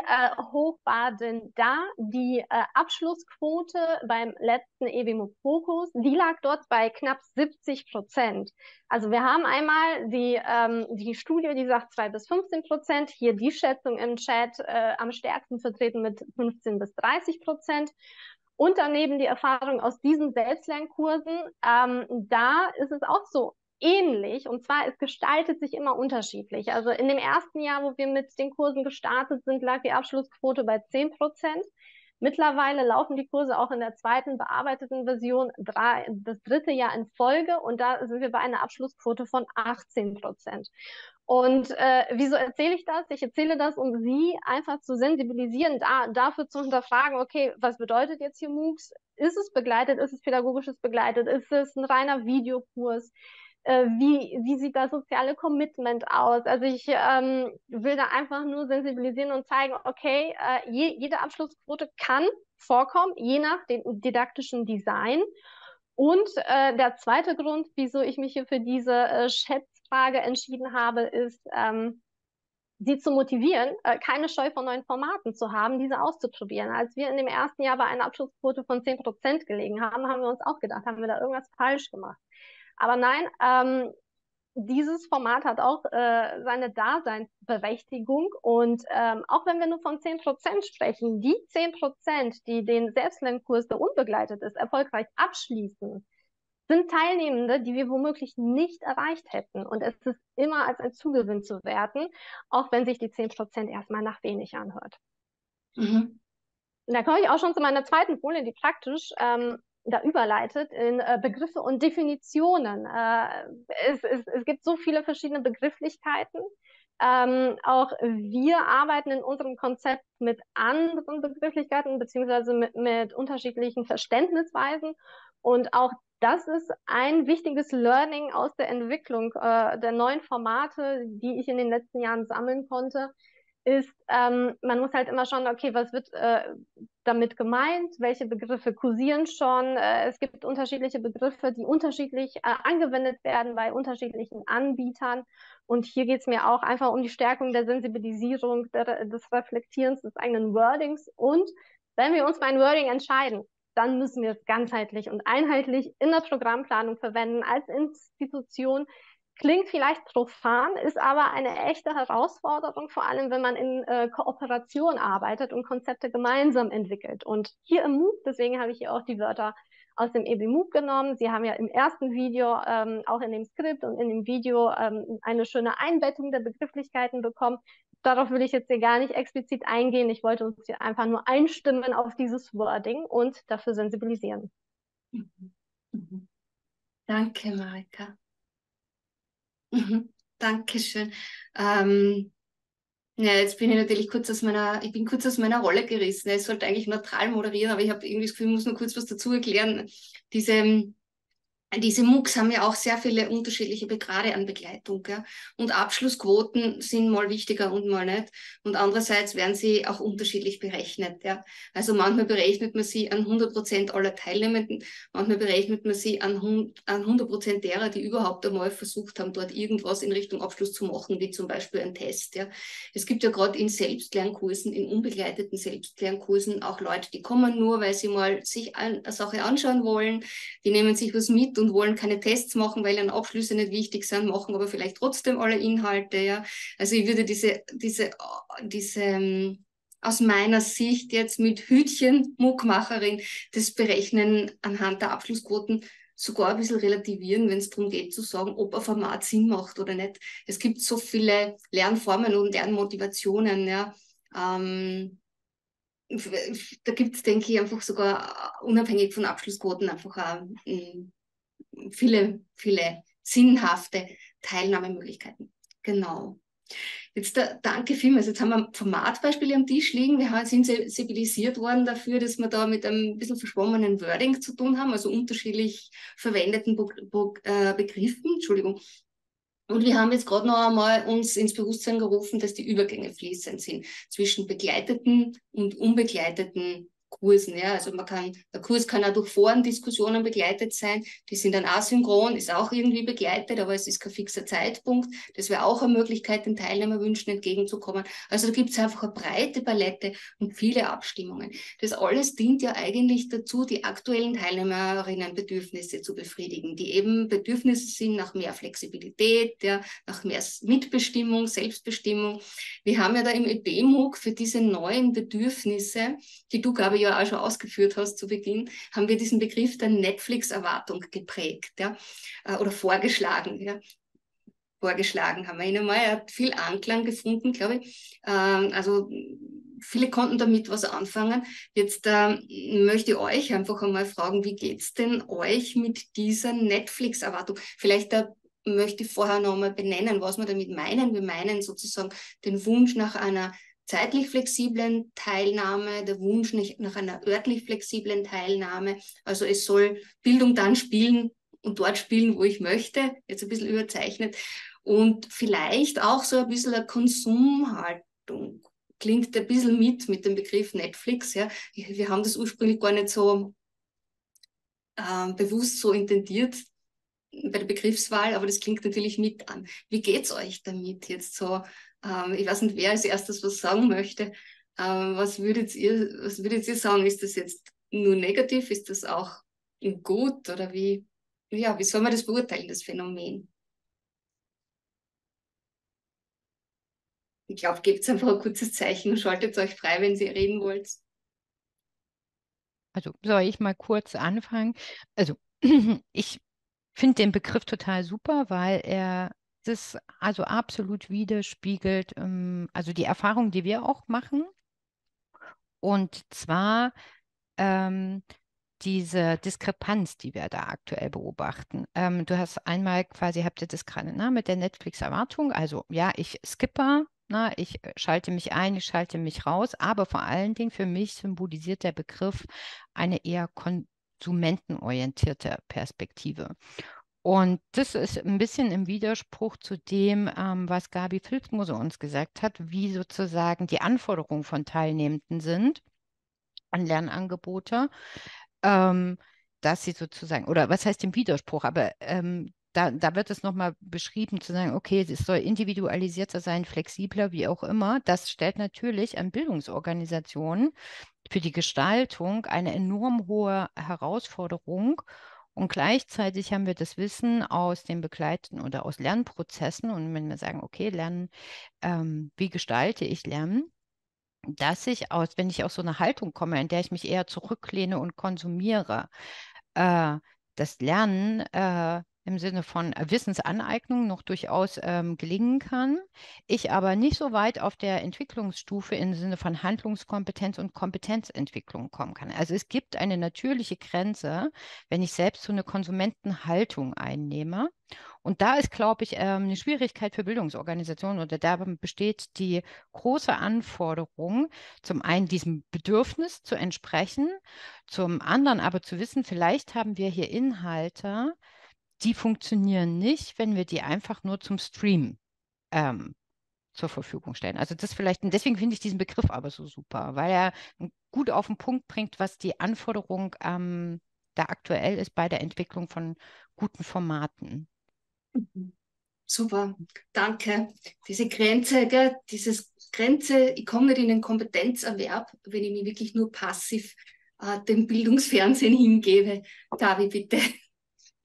hoch war denn da die äh, Abschlussquote beim letzten E B-MOOC-Fokus? Die lag dort bei knapp siebzig Prozent. Also wir haben einmal die, ähm, die Studie, die sagt zwei bis fünfzehn Prozent, hier die Schätzung im Chat äh, am stärksten vertreten mit fünfzehn bis dreißig Prozent. Und daneben die Erfahrung aus diesen Selbstlernkursen, ähm, da ist es auch so ähnlich. Und zwar, es gestaltet sich immer unterschiedlich. Also in dem ersten Jahr, wo wir mit den Kursen gestartet sind, lag die Abschlussquote bei zehn Prozent. Mittlerweile laufen die Kurse auch in der zweiten bearbeiteten Version drei, das dritte Jahr in Folge. Und da sind wir bei einer Abschlussquote von achtzehn Prozent. Und äh, wieso erzähle ich das? Ich erzähle das, um Sie einfach zu sensibilisieren, da, dafür zu hinterfragen, okay, was bedeutet jetzt hier MOOCs? Ist es begleitet? Ist es pädagogisches begleitet? Ist es ein reiner Videokurs? Äh, wie, wie sieht das soziale Commitment aus? Also ich ähm, will da einfach nur sensibilisieren und zeigen, okay, äh, je, jede Abschlussquote kann vorkommen, je nach dem didaktischen Design. Und äh, der zweite Grund, wieso ich mich hier für diese äh, Schätzung entschieden habe, ist, ähm, sie zu motivieren, äh, keine Scheu vor neuen Formaten zu haben, diese auszuprobieren. Als wir in dem ersten Jahr bei einer Abschlussquote von zehn Prozent gelegen haben, haben wir uns auch gedacht, haben wir da irgendwas falsch gemacht. Aber nein, ähm, dieses Format hat auch äh, seine Daseinsberechtigung und ähm, auch wenn wir nur von zehn Prozent sprechen, die zehn Prozent, die den Selbstlernkurs, der unbegleitet ist, erfolgreich abschließen, sind Teilnehmende, die wir womöglich nicht erreicht hätten. Und es ist immer als ein Zugewinn zu werten, auch wenn sich die zehn Prozent erstmal nach wenig anhört. Mhm. Und da komme ich auch schon zu meiner zweiten Folie, die praktisch ähm, da überleitet in äh, Begriffe und Definitionen. Äh, es, es, es gibt so viele verschiedene Begrifflichkeiten. Ähm, auch wir arbeiten in unserem Konzept mit anderen Begrifflichkeiten beziehungsweise mit, mit unterschiedlichen Verständnisweisen. Und auch das ist ein wichtiges Learning aus der Entwicklung äh, der neuen Formate, die ich in den letzten Jahren sammeln konnte, ist, ähm, man muss halt immer schauen, okay, was wird äh, damit gemeint, welche Begriffe kursieren schon. Äh, es gibt unterschiedliche Begriffe, die unterschiedlich äh, angewendet werden bei unterschiedlichen Anbietern. Und hier geht es mir auch einfach um die Stärkung der Sensibilisierung, der, des Reflektierens des eigenen Wordings. Und wenn wir uns für ein Wording entscheiden, dann müssen wir es ganzheitlich und einheitlich in der Programmplanung verwenden, als Institution Klingt vielleicht profan, ist aber eine echte Herausforderung, vor allem wenn man in äh, Kooperation arbeitet und Konzepte gemeinsam entwickelt. Und hier im MOOC, deswegen habe ich hier auch die Wörter aus dem E B-MOOC genommen. Sie haben ja im ersten Video, ähm, auch in dem Skript und in dem Video, ähm, eine schöne Einbettung der Begrifflichkeiten bekommen. Darauf will ich jetzt hier gar nicht explizit eingehen. Ich wollte uns hier einfach nur einstimmen auf dieses Wording und dafür sensibilisieren. Mhm. Mhm. Danke, Marika. Dankeschön. Ähm, ja, jetzt bin ich natürlich kurz aus meiner, ich bin kurz aus meiner Rolle gerissen. Ich sollte eigentlich neutral moderieren, aber ich habe irgendwie das Gefühl, ich muss nur kurz was dazu erklären. Diese, diese MOOCs haben ja auch sehr viele unterschiedliche Grade an Begleitung. Gell? Und Abschlussquoten sind mal wichtiger und mal nicht. Und andererseits werden sie auch unterschiedlich berechnet. Ja? Also manchmal berechnet man sie an hundert Prozent aller Teilnehmenden, manchmal berechnet man sie an hundert Prozent derer, die überhaupt einmal versucht haben, dort irgendwas in Richtung Abschluss zu machen, wie zum Beispiel ein Test. Ja? Es gibt ja gerade in Selbstlernkursen, in unbegleiteten Selbstlernkursen auch Leute, die kommen nur, weil sie mal sich eine Sache anschauen wollen, die nehmen sich was mit und wollen keine Tests machen, weil ihnen Abschlüsse nicht wichtig sind, machen aber vielleicht trotzdem alle Inhalte. Ja. Also ich würde diese, diese, diese aus meiner Sicht jetzt mit Hütchen MOOC-Macherin das Berechnen anhand der Abschlussquoten sogar ein bisschen relativieren, wenn es darum geht zu sagen, ob ein Format Sinn macht oder nicht. Es gibt so viele Lernformen und Lernmotivationen. Ja. Ähm, da gibt es, denke ich, einfach sogar unabhängig von Abschlussquoten einfach auch viele, viele sinnhafte Teilnahmemöglichkeiten. Genau. Jetzt da, danke vielmals. Jetzt haben wir Formatbeispiele am Tisch liegen. Wir sind sensibilisiert worden dafür, dass wir da mit einem bisschen verschwommenen Wording zu tun haben, also unterschiedlich verwendeten Be Be äh, Begriffen. Entschuldigung. Und wir haben jetzt gerade noch einmal uns ins Bewusstsein gerufen, dass die Übergänge fließend sind zwischen begleiteten und unbegleiteten Kursen, ja, also man kann, der Kurs kann auch durch Forendiskussionen begleitet sein, die sind dann asynchron, ist auch irgendwie begleitet, aber es ist kein fixer Zeitpunkt, das wäre auch eine Möglichkeit, den Teilnehmerwünschen entgegenzukommen. Also da gibt es einfach eine breite Palette und viele Abstimmungen. Das alles dient ja eigentlich dazu, die aktuellen Teilnehmerinnenbedürfnisse zu befriedigen, die eben Bedürfnisse sind nach mehr Flexibilität, ja, nach mehr Mitbestimmung, Selbstbestimmung. Wir haben ja da im E B-MOOC für diese neuen Bedürfnisse, die du, Gaby, ja auch schon ausgeführt hast zu Beginn, haben wir diesen Begriff der Netflix-Erwartung geprägt, ja, oder vorgeschlagen. Ja. Vorgeschlagen haben wir ihn einmal. Er hat viel Anklang gefunden, glaube ich. Ähm, also viele konnten damit was anfangen. Jetzt ähm, möchte ich euch einfach einmal fragen, wie geht es denn euch mit dieser Netflix-Erwartung? Vielleicht da möchte ich vorher noch einmal benennen, was wir damit meinen. Wir meinen sozusagen den Wunsch nach einer zeitlich flexiblen Teilnahme, der Wunsch nach einer örtlich flexiblen Teilnahme. Also es soll Bildung dann spielen und dort spielen, wo ich möchte. Jetzt ein bisschen überzeichnet. Und vielleicht auch so ein bisschen eine Konsumhaltung. Klingt ein bisschen mit mit dem Begriff Netflix. Ja. Wir haben das ursprünglich gar nicht so äh, bewusst so intendiert bei der Begriffswahl, aber das klingt natürlich mit an. Wie geht's euch damit jetzt so? Ich weiß nicht, wer als erstes was sagen möchte. Was würdet ihr, was würdet ihr sagen? Ist das jetzt nur negativ? Ist das auch gut? Oder wie, ja, wie soll man das beurteilen, das Phänomen? Ich glaube, gebt einfach ein kurzes Zeichen und schaltet euch frei, wenn ihr reden wollt. Also soll ich mal kurz anfangen? Also ich finde den Begriff total super, weil er das also absolut widerspiegelt, ähm, also die Erfahrung, die wir auch machen. Und zwar ähm, diese Diskrepanz, die wir da aktuell beobachten. Ähm, du hast einmal quasi, habt ihr das gerade, na, mit der Netflix-Erwartung, also ja, ich skipper, na, ich schalte mich ein, ich schalte mich raus, aber vor allen Dingen für mich symbolisiert der Begriff eine eher konsumentenorientierte Perspektive. Und das ist ein bisschen im Widerspruch zu dem, ähm, was Gaby Filzmoser uns gesagt hat, wie sozusagen die Anforderungen von Teilnehmenden sind an Lernangebote, ähm, dass sie sozusagen, oder was heißt im Widerspruch, aber ähm, da, da wird es nochmal beschrieben, zu sagen, okay, es soll individualisierter sein, flexibler, wie auch immer. Das stellt natürlich an Bildungsorganisationen für die Gestaltung eine enorm hohe Herausforderung. Und gleichzeitig haben wir das Wissen aus den begleitenden oder aus Lernprozessen. Und wenn wir sagen, okay, Lernen, ähm, wie gestalte ich Lernen? Dass ich aus, wenn ich aus so einer Haltung komme, in der ich mich eher zurücklehne und konsumiere, äh, das Lernen äh, im Sinne von Wissensaneignung noch durchaus ähm, gelingen kann, ich aber nicht so weit auf der Entwicklungsstufe im Sinne von Handlungskompetenz und Kompetenzentwicklung kommen kann. Also es gibt eine natürliche Grenze, wenn ich selbst so eine Konsumentenhaltung einnehme. Und da ist, glaube ich, eine Schwierigkeit für Bildungsorganisationen oder da besteht die große Anforderung, zum einen diesem Bedürfnis zu entsprechen, zum anderen aber zu wissen, vielleicht haben wir hier Inhalte, die funktionieren nicht, wenn wir die einfach nur zum Stream ähm, zur Verfügung stellen. Also das vielleicht, und deswegen finde ich diesen Begriff aber so super, weil er gut auf den Punkt bringt, was die Anforderung ähm, da aktuell ist bei der Entwicklung von guten Formaten. Super, danke. Diese Grenze, gell, dieses Grenze, ich komme nicht in den Kompetenzerwerb, wenn ich mich wirklich nur passiv äh, dem Bildungsfernsehen hingebe. Gaby, bitte.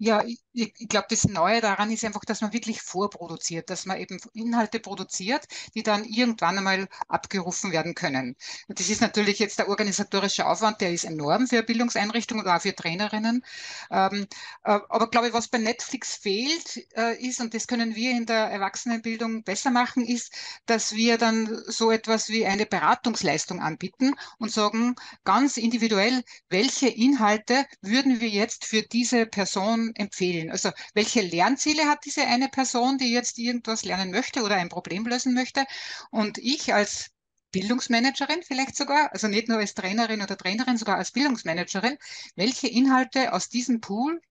Ja, ich, ich glaube, das Neue daran ist einfach, dass man wirklich vorproduziert, dass man eben Inhalte produziert, die dann irgendwann einmal abgerufen werden können. Und das ist natürlich jetzt der organisatorische Aufwand, der ist enorm für Bildungseinrichtungen oder auch für Trainerinnen. Ähm, äh, aber glaube ich, was bei Netflix fehlt äh, ist, und das können wir in der Erwachsenenbildung besser machen, ist, dass wir dann so etwas wie eine Beratungsleistung anbieten und sagen ganz individuell, welche Inhalte würden wir jetzt für diese Person empfehlen. Also welche Lernziele hat diese eine Person, die jetzt irgendwas lernen möchte oder ein Problem lösen möchte? Und ich als Bildungsmanagerin vielleicht sogar, also nicht nur als Trainerin oder Trainerin, sogar als Bildungsmanagerin, welche Inhalte aus diesem Pool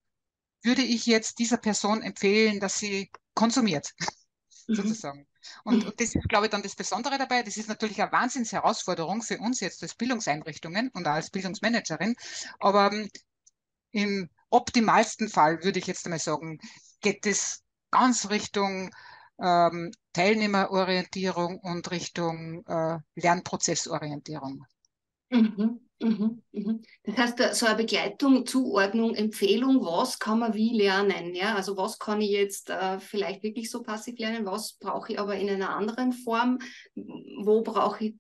würde ich jetzt dieser Person empfehlen, dass sie konsumiert, mhm. sozusagen. Und, und das ist, glaube ich, dann das Besondere dabei. Das ist natürlich eine Wahnsinnsherausforderung für uns jetzt als Bildungseinrichtungen und auch als Bildungsmanagerin. Aber um, im optimalsten Fall, würde ich jetzt einmal sagen, geht es ganz Richtung ähm, Teilnehmerorientierung und Richtung äh, Lernprozessorientierung. Mhm, mhm, mhm. Das heißt, so eine Begleitung, Zuordnung, Empfehlung, was kann man wie lernen? Ja? Also was kann ich jetzt äh, vielleicht wirklich so passiv lernen, was brauche ich aber in einer anderen Form, wo brauche ich,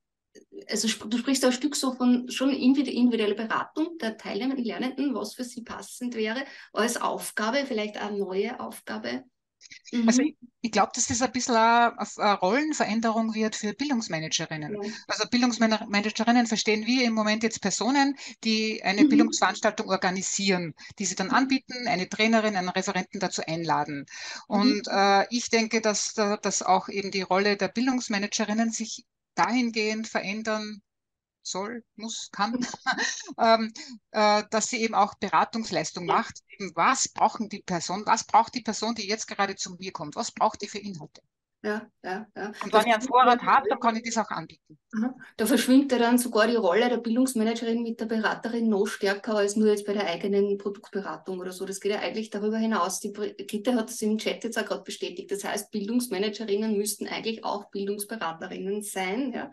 also du sprichst ein Stück so von schon individuelle Beratung der teilnehmenden Lernenden, was für sie passend wäre, als Aufgabe, vielleicht eine neue Aufgabe. Mhm. Also ich, ich glaube, dass das ein bisschen eine, eine Rollenveränderung wird für Bildungsmanagerinnen. Ja. Also Bildungsmanagerinnen verstehen wir im Moment jetzt Personen, die eine mhm. Bildungsveranstaltung organisieren, die sie dann anbieten, eine Trainerin, einen Referenten dazu einladen. Und mhm. äh, ich denke, dass, dass auch eben die Rolle der Bildungsmanagerinnen sich dahingehend verändern soll, muss, kann, ähm, äh, dass sie eben auch Beratungsleistung macht. Eben was brauchen die Person, was braucht die Person, die jetzt gerade zu mir kommt? Was braucht die für Inhalte? Ja, ja, ja. Und wenn ich einen Vorrat habe, dann kann ich das auch anbieten. Da verschwimmt ja dann sogar die Rolle der Bildungsmanagerin mit der Beraterin noch stärker als nur jetzt bei der eigenen Produktberatung oder so. Das geht ja eigentlich darüber hinaus. Die Britta hat es im Chat jetzt auch gerade bestätigt. Das heißt, Bildungsmanagerinnen müssten eigentlich auch Bildungsberaterinnen sein. Ja?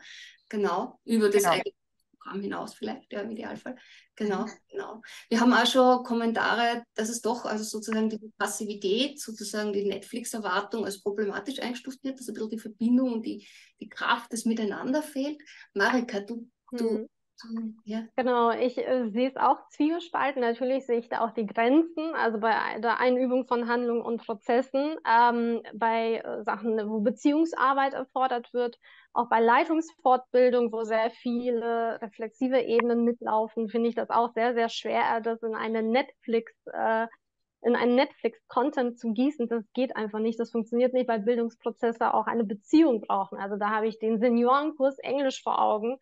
Genau, über das genau. eigene Programm hinaus vielleicht, ja, im Idealfall. Genau, genau. Wir haben auch schon Kommentare, dass es doch also sozusagen die Passivität, sozusagen die Netflix-Erwartung als problematisch eingestuft wird, dass ein bisschen die Verbindung und die, die Kraft des Miteinander fehlt. Marika, du... du Ja. Genau, ich äh, sehe es auch zwiegespalten. Natürlich sehe ich da auch die Grenzen, also bei der Einübung von Handlungen und Prozessen, ähm, bei äh, Sachen, wo Beziehungsarbeit erfordert wird, auch bei Leitungsfortbildung, wo sehr viele reflexive Ebenen mitlaufen, finde ich das auch sehr, sehr schwer, das in eine Netflix, äh, in einen Netflix-Content zu gießen. Das geht einfach nicht, das funktioniert nicht, weil Bildungsprozesse auch eine Beziehung brauchen. Also da habe ich den Seniorenkurs Englisch vor Augen,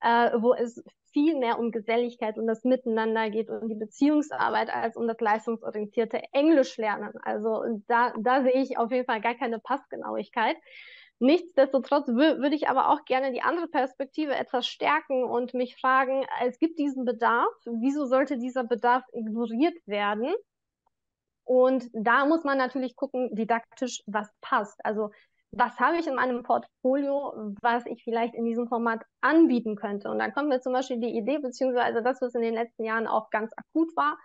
Äh, wo es viel mehr um Geselligkeit und das Miteinander geht und um die Beziehungsarbeit als um das leistungsorientierte Englischlernen. Also da, da sehe ich auf jeden Fall gar keine Passgenauigkeit. Nichtsdestotrotz würde ich aber auch gerne die andere Perspektive etwas stärken und mich fragen, es gibt diesen Bedarf, wieso sollte dieser Bedarf ignoriert werden? Und da muss man natürlich gucken, didaktisch, was passt. Also was habe ich in meinem Portfolio, was ich vielleicht in diesem Format anbieten könnte? Und dann kommt mir zum Beispiel die Idee, beziehungsweise das, was in den letzten Jahren auch ganz akut war,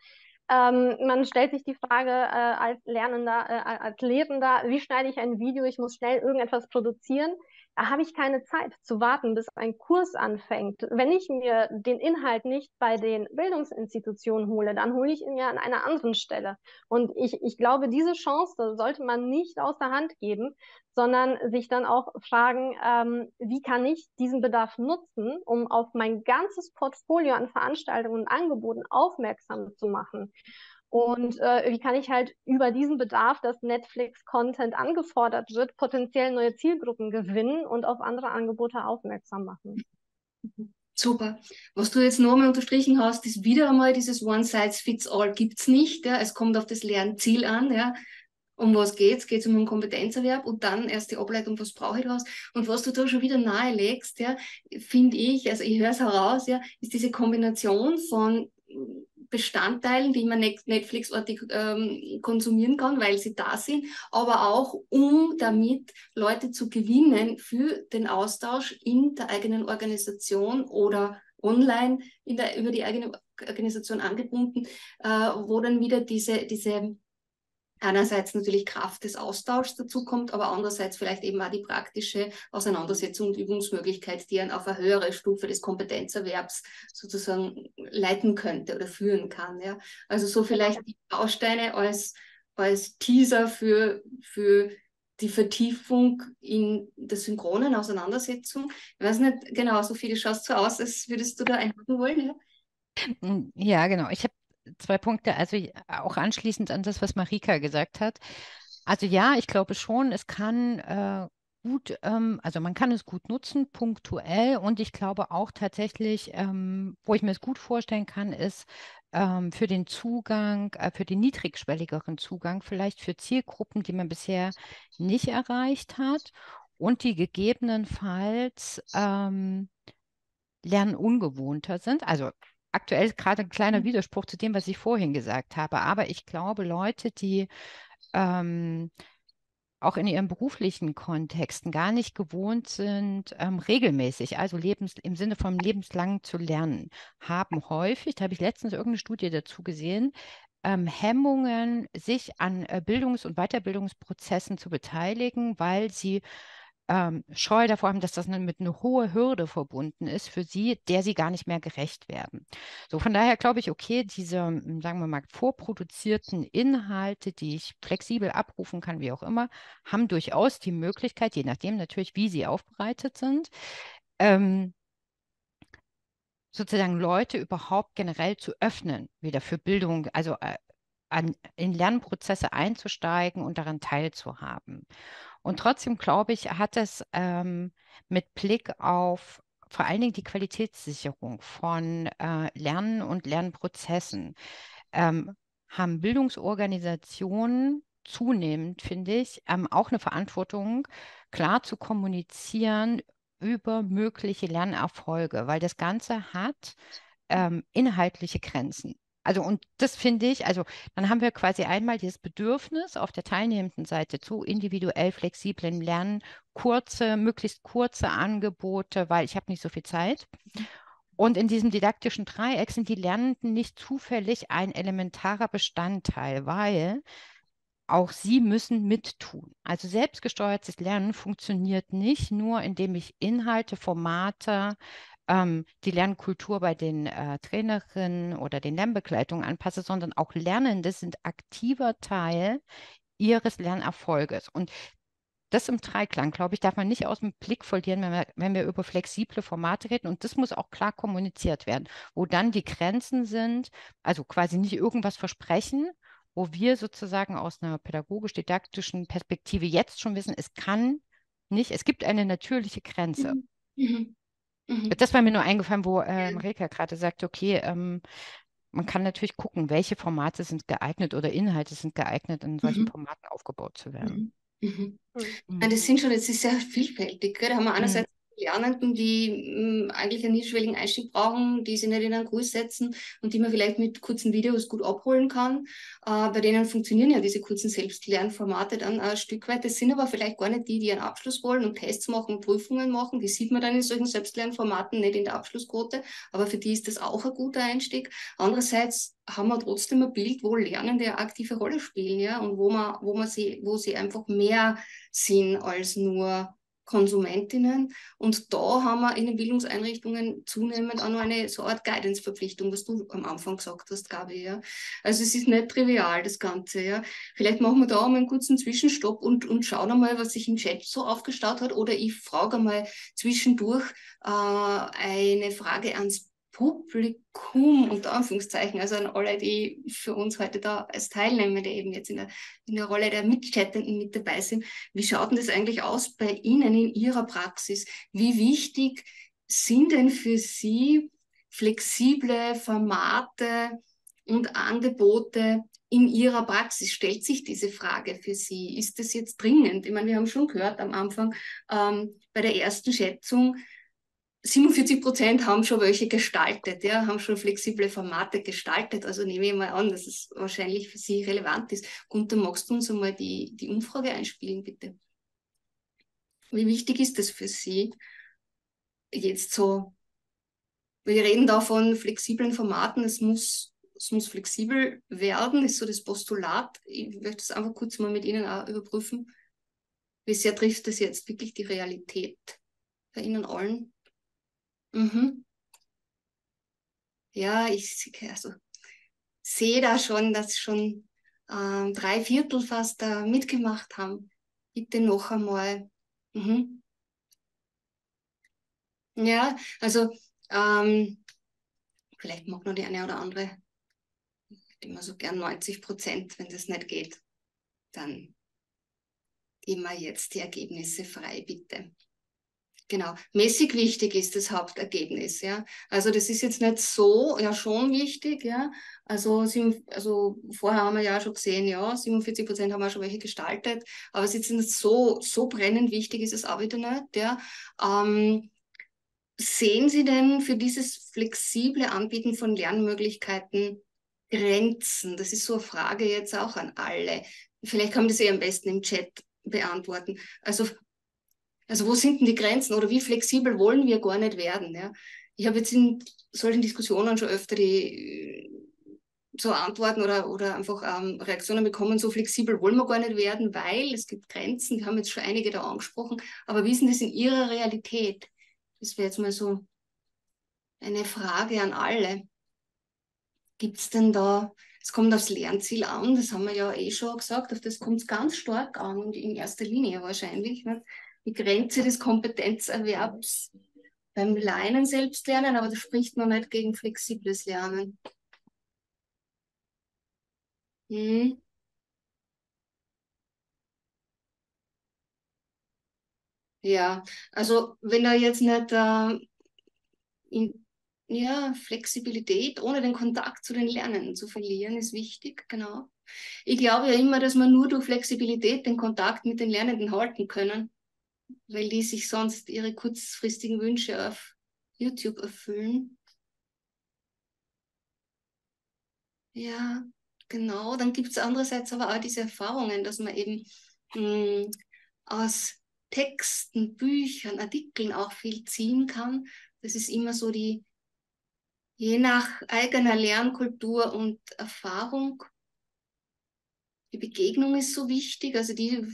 Ähm, man stellt sich die Frage äh, als Lernender, äh, als Lehrender, wie schneide ich ein Video? Ich muss schnell irgendetwas produzieren. Da habe ich keine Zeit zu warten, bis ein Kurs anfängt. Wenn ich mir den Inhalt nicht bei den Bildungsinstitutionen hole, dann hole ich ihn ja an einer anderen Stelle. Und ich, ich glaube, diese Chance sollte man nicht aus der Hand geben, sondern sich dann auch fragen, ähm, wie kann ich diesen Bedarf nutzen, um auf mein ganzes Portfolio an Veranstaltungen und Angeboten aufmerksam zu machen. Und äh, wie kann ich halt über diesen Bedarf, dass Netflix-Content angefordert wird, potenziell neue Zielgruppen gewinnen und auf andere Angebote aufmerksam machen. Super. Was du jetzt nochmal unterstrichen hast, ist wieder einmal dieses One-Size-Fits-All gibt es nicht. Ja. Es kommt auf das Lernziel an. Ja. Um was geht es? Geht es um einen Kompetenzerwerb und dann erst die Ableitung, was brauche ich daraus? Und was du da schon wieder nahelegst, ja, finde ich, also ich höre es heraus, ja, ist diese Kombination von Bestandteilen, die man Netflix-artig ähm, konsumieren kann, weil sie da sind, aber auch, um damit Leute zu gewinnen für den Austausch in der eigenen Organisation oder online in der, über die eigene Organisation angebunden, äh, wo dann wieder diese, diese einerseits natürlich Kraft des Austauschs dazu kommt, aber andererseits vielleicht eben auch die praktische Auseinandersetzung und Übungsmöglichkeit, die einen auf eine höhere Stufe des Kompetenzerwerbs sozusagen leiten könnte oder führen kann. Ja. Also so vielleicht die Bausteine als, als Teaser für, für die Vertiefung in der synchronen Auseinandersetzung. Ich weiß nicht genau, Sophie, du schaust so aus, als würdest du da einhaken wollen. Ja, ja genau. Ich habe zwei Punkte, also auch anschließend an das, was Marika gesagt hat. Also ja, ich glaube schon, es kann äh, gut, ähm, also man kann es gut nutzen, punktuell. Und ich glaube auch tatsächlich, ähm, wo ich mir es gut vorstellen kann, ist ähm, für den Zugang, äh, für den niedrigschwelligeren Zugang, vielleicht für Zielgruppen, die man bisher nicht erreicht hat und die gegebenenfalls ähm, lernungewohnter sind. Also aktuell gerade ein kleiner Widerspruch zu dem, was ich vorhin gesagt habe. Aber ich glaube, Leute, die ähm, auch in ihren beruflichen Kontexten gar nicht gewohnt sind, ähm, regelmäßig, also lebens, im Sinne von lebenslang zu lernen, haben häufig, da habe ich letztens irgendeine Studie dazu gesehen, ähm, Hemmungen, sich an äh, Bildungs- und Weiterbildungsprozessen zu beteiligen, weil sie Ähm, scheu davor haben, dass das eine, mit einer hohen Hürde verbunden ist für sie, der sie gar nicht mehr gerecht werden. So, von daher glaube ich, okay, diese, sagen wir mal, vorproduzierten Inhalte, die ich flexibel abrufen kann, wie auch immer, haben durchaus die Möglichkeit, je nachdem natürlich, wie sie aufbereitet sind, ähm, sozusagen Leute überhaupt generell zu öffnen, wieder für Bildung, also äh, An, in Lernprozesse einzusteigen und daran teilzuhaben. Und trotzdem, glaube ich, hat es ähm, mit Blick auf vor allen Dingen die Qualitätssicherung von äh, Lernen und Lernprozessen, ähm, haben Bildungsorganisationen zunehmend, finde ich, ähm, auch eine Verantwortung, klar zu kommunizieren über mögliche Lernerfolge, weil das Ganze hat ähm, inhaltliche Grenzen. Also und das finde ich, also dann haben wir quasi einmal dieses Bedürfnis auf der teilnehmenden Seite zu individuell flexiblem Lernen, kurze, möglichst kurze Angebote, weil ich habe nicht so viel Zeit. Und in diesem didaktischen Dreieck sind die Lernenden nicht zufällig ein elementarer Bestandteil, weil auch sie müssen mittun. Also selbstgesteuertes Lernen funktioniert nicht nur, indem ich Inhalte, Formate, die Lernkultur bei den äh, Trainerinnen oder den Lernbegleitungen anpasse, sondern auch Lernende sind aktiver Teil ihres Lernerfolges. Und das im Dreiklang, glaube ich, darf man nicht aus dem Blick verlieren, wenn wir, wenn wir über flexible Formate reden. Und das muss auch klar kommuniziert werden, wo dann die Grenzen sind, also quasi nicht irgendwas versprechen, wo wir sozusagen aus einer pädagogisch-didaktischen Perspektive jetzt schon wissen, es kann nicht, es gibt eine natürliche Grenze. Mhm. Mhm. Das war mir nur eingefallen, wo äh, Marika gerade sagte, okay, ähm, man kann natürlich gucken, welche Formate sind geeignet oder Inhalte sind geeignet, in solchen mhm. Formaten aufgebaut zu werden. Mhm. Mhm. Mhm. Das sind schon, das ist sehr vielfältig. Gell? Da haben wir einerseits Lernenden, die mh, eigentlich einen niederschwelligen Einstieg brauchen, die sich nicht in einen Kurs setzen und die man vielleicht mit kurzen Videos gut abholen kann. Äh, bei denen funktionieren ja diese kurzen Selbstlernformate dann ein Stück weit. Das sind aber vielleicht gar nicht die, die einen Abschluss wollen und Tests machen und Prüfungen machen. Die sieht man dann in solchen Selbstlernformaten nicht in der Abschlussquote, aber für die ist das auch ein guter Einstieg. Andererseits haben wir trotzdem ein Bild, wo Lernende eine aktive Rolle spielen, ja, und wo man, wo man sie, wo sie einfach mehr sind als nur Konsumentinnen, und da haben wir in den Bildungseinrichtungen zunehmend auch noch eine so Art Guidance-Verpflichtung, was du am Anfang gesagt hast, Gaby. Ja? Also es ist nicht trivial, das Ganze. Ja? Vielleicht machen wir da auch mal einen kurzen Zwischenstopp und, und schauen einmal, was sich im Chat so aufgestaut hat, oder ich frage mal zwischendurch äh, eine Frage ans Publikum, unter Anführungszeichen, also an alle, die für uns heute da als Teilnehmende eben jetzt in der, in der Rolle der Mitchattenden mit dabei sind. Wie schaut denn das eigentlich aus bei Ihnen in Ihrer Praxis? Wie wichtig sind denn für Sie flexible Formate und Angebote in Ihrer Praxis? Stellt sich diese Frage für Sie? Ist das jetzt dringend? Ich meine, wir haben schon gehört am Anfang ähm, bei der ersten Schätzung, siebenundvierzig Prozent haben schon welche gestaltet, ja, haben schon flexible Formate gestaltet. Also nehme ich mal an, dass es wahrscheinlich für Sie relevant ist. Gunther, magst du uns einmal die, die Umfrage einspielen, bitte? Wie wichtig ist das für Sie jetzt so? Wir reden da von flexiblen Formaten. Es muss, es muss flexibel werden, ist so das Postulat. Ich möchte das einfach kurz mal mit Ihnen auch überprüfen. Wie sehr trifft das jetzt wirklich die Realität bei Ihnen allen? Mhm. Ja, ich also, sehe da schon, dass schon ähm, drei Viertel fast da äh, mitgemacht haben. Bitte noch einmal. Mhm. Ja, also ähm, vielleicht mag noch die eine oder andere immer so gern neunzig Prozent, wenn das nicht geht. Dann geben wir jetzt die Ergebnisse frei, bitte. Genau, mäßig wichtig ist das Hauptergebnis, ja. Also das ist jetzt nicht so, ja schon wichtig, ja. Also, also vorher haben wir ja schon gesehen, ja, siebenundvierzig Prozent haben wir schon welche gestaltet, aber es ist jetzt nicht so, so brennend wichtig ist es auch wieder nicht, ja. Ähm, sehen Sie denn für dieses flexible Anbieten von Lernmöglichkeiten Grenzen? Das ist so eine Frage jetzt auch an alle. Vielleicht kann man das eh am besten im Chat beantworten. Also Also wo sind denn die Grenzen, oder wie flexibel wollen wir gar nicht werden? Ja? Ich habe jetzt in solchen Diskussionen schon öfter die, so Antworten oder, oder einfach ähm, Reaktionen bekommen, so flexibel wollen wir gar nicht werden, weil es gibt Grenzen, wir haben jetzt schon einige da angesprochen, aber wie ist denn das in Ihrer Realität? Das wäre jetzt mal so eine Frage an alle. Gibt es denn da, es kommt aufs Lernziel an, das haben wir ja eh schon gesagt, auf das kommt es ganz stark an und in erster Linie wahrscheinlich, ne? Die Grenze des Kompetenzerwerbs beim Lernen selbst lernen, aber das spricht noch nicht gegen flexibles Lernen. Hm. Ja, also wenn da jetzt nicht äh, in, ja, Flexibilität ohne den Kontakt zu den Lernenden zu verlieren, ist wichtig, genau. Ich glaube ja immer, dass man nur durch Flexibilität den Kontakt mit den Lernenden halten können, weil die sich sonst ihre kurzfristigen Wünsche auf YouTube erfüllen. Ja, genau. Dann gibt es andererseits aber auch diese Erfahrungen, dass man eben mh, aus Texten, Büchern, Artikeln auch viel ziehen kann. Das ist immer so die, je nach eigener Lernkultur und Erfahrung. Die Begegnung ist so wichtig, also die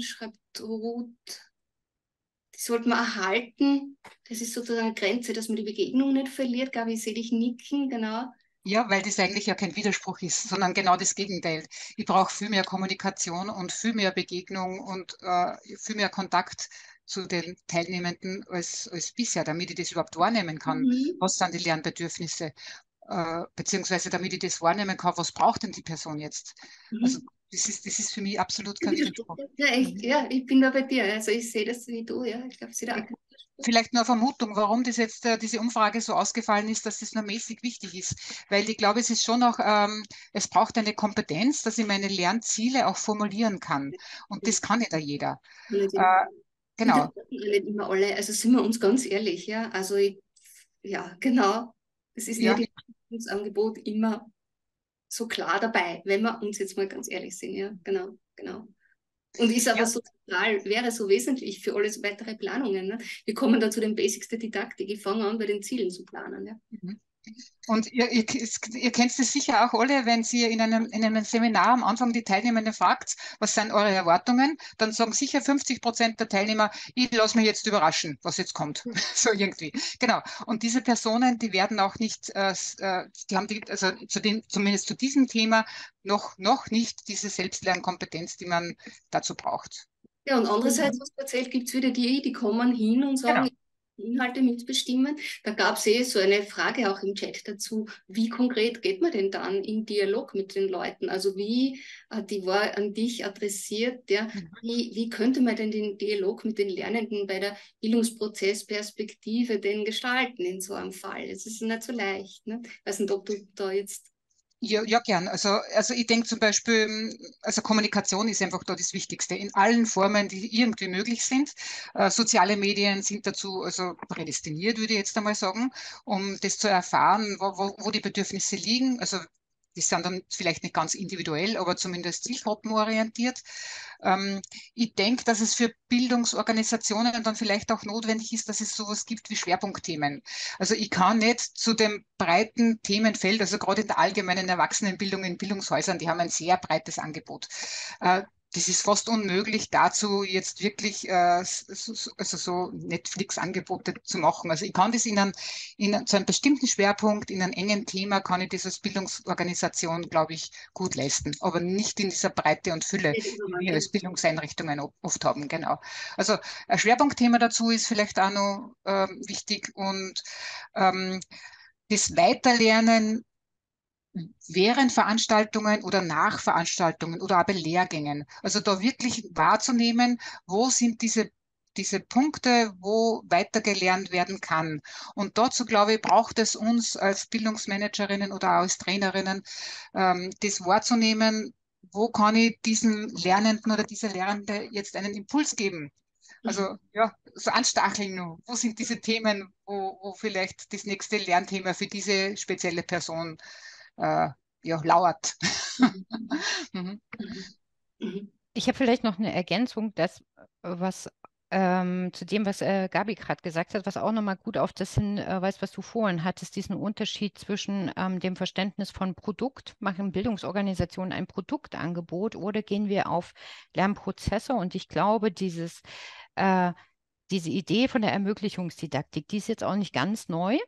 schreibt Ruth, die sollte man erhalten. Das ist sozusagen eine Grenze, dass man die Begegnung nicht verliert. Gaby, ich sehe dich nicken, genau. Ja, weil das eigentlich ja kein Widerspruch ist, sondern genau das Gegenteil. Ich brauche viel mehr Kommunikation und viel mehr Begegnung und äh, viel mehr Kontakt zu den Teilnehmenden als, als bisher, damit ich das überhaupt wahrnehmen kann. Mhm. Was sind die Lernbedürfnisse? Äh, beziehungsweise damit ich das wahrnehmen kann, was braucht denn die Person jetzt? Mhm. Also, Das ist, das ist für mich absolut kein Widerspruch. Ja, echt, ja, ich bin da bei dir. Also ich sehe das wie du, ja. Ich glaube, sie da. Vielleicht nur eine Vermutung, warum das jetzt äh, diese Umfrage so ausgefallen ist, dass das nur mäßig wichtig ist. Weil ich glaube, es ist schon auch, ähm, es braucht eine Kompetenz, dass ich meine Lernziele auch formulieren kann. Und das kann nicht jeder. Äh, Genau. Nicht immer alle, also sind wir uns ganz ehrlich, ja, also ich, ja, genau, es ist ja nicht das Angebot immer so klar dabei, wenn wir uns jetzt mal ganz ehrlich sind, ja, genau, genau. Und ist aber ja. so zentral, wäre so wesentlich für alles weitere Planungen, ne? Wir kommen da zu den Basics der Didaktik, ich fange an, bei den Zielen zu planen, ja. Mhm. Und ihr, ihr, ihr kennt es sicher auch alle, wenn Sie in einem, in einem Seminar am Anfang die Teilnehmenden fragt, was sind eure Erwartungen, dann sagen sicher fünfzig Prozent der Teilnehmer, ich lasse mich jetzt überraschen, was jetzt kommt. So irgendwie. Genau. Und diese Personen, die werden auch nicht, äh, die haben die, also zu dem, zumindest zu diesem Thema noch, noch nicht diese Selbstlernkompetenz, die man dazu braucht. Ja, und andererseits, was erzählt, gibt es wieder die, die kommen hin und sagen, genau. Inhalte mitbestimmen. Da gab es eh so eine Frage auch im Chat dazu, wie konkret geht man denn dann in Dialog mit den Leuten? Also wie, die war an dich adressiert, ja, wie, wie könnte man denn den Dialog mit den Lernenden bei der Bildungsprozessperspektive denn gestalten in so einem Fall? Das ist nicht so leicht. Ne? Ich weiß nicht, ob du da jetzt... Ja, ja, gern. Also, also ich denke zum Beispiel, also Kommunikation ist einfach da das Wichtigste, in allen Formen, die irgendwie möglich sind. Äh, soziale Medien sind dazu also prädestiniert, würde ich jetzt einmal sagen, um das zu erfahren, wo, wo, wo die Bedürfnisse liegen. Also die sind dann vielleicht nicht ganz individuell, aber zumindest zielgruppenorientiert. Ähm, ich denke, dass es für Bildungsorganisationen dann vielleicht auch notwendig ist, dass es sowas gibt wie Schwerpunktthemen. Also ich kann nicht zu dem breiten Themenfeld, also gerade in der allgemeinen Erwachsenenbildung in Bildungshäusern, die haben ein sehr breites Angebot. Äh, Das ist fast unmöglich, dazu jetzt wirklich äh, so, also so Netflix-Angebote zu machen. Also ich kann das in einem, in, zu einem bestimmten Schwerpunkt, in einem engen Thema, kann ich das als Bildungsorganisation, glaube ich, gut leisten. Aber nicht in dieser Breite und Fülle, die wir als Bildungseinrichtungen oft haben. Genau. Also ein Schwerpunktthema dazu ist vielleicht auch noch ähm, wichtig. Und ähm, das Weiterlernen während Veranstaltungen oder nach Veranstaltungen oder aber Lehrgängen. Also da wirklich wahrzunehmen, wo sind diese, diese Punkte, wo weitergelernt werden kann. Und dazu, glaube ich, braucht es uns als Bildungsmanagerinnen oder als Trainerinnen, ähm, das wahrzunehmen, wo kann ich diesem Lernenden oder dieser Lehrende jetzt einen Impuls geben. Also ja, so anstacheln nur. Wo sind diese Themen, wo, wo vielleicht das nächste Lernthema für diese spezielle Person Uh, ja, lauert. mhm. Ich habe vielleicht noch eine Ergänzung, das, was ähm, zu dem, was äh, Gaby gerade gesagt hat, was auch nochmal gut auf das hinweist, äh, was du vorhin hattest, diesen Unterschied zwischen ähm, dem Verständnis von Produkt, machen Bildungsorganisationen ein Produktangebot oder gehen wir auf Lernprozesse, und ich glaube, dieses, äh, diese Idee von der Ermöglichungsdidaktik, die ist jetzt auch nicht ganz neu.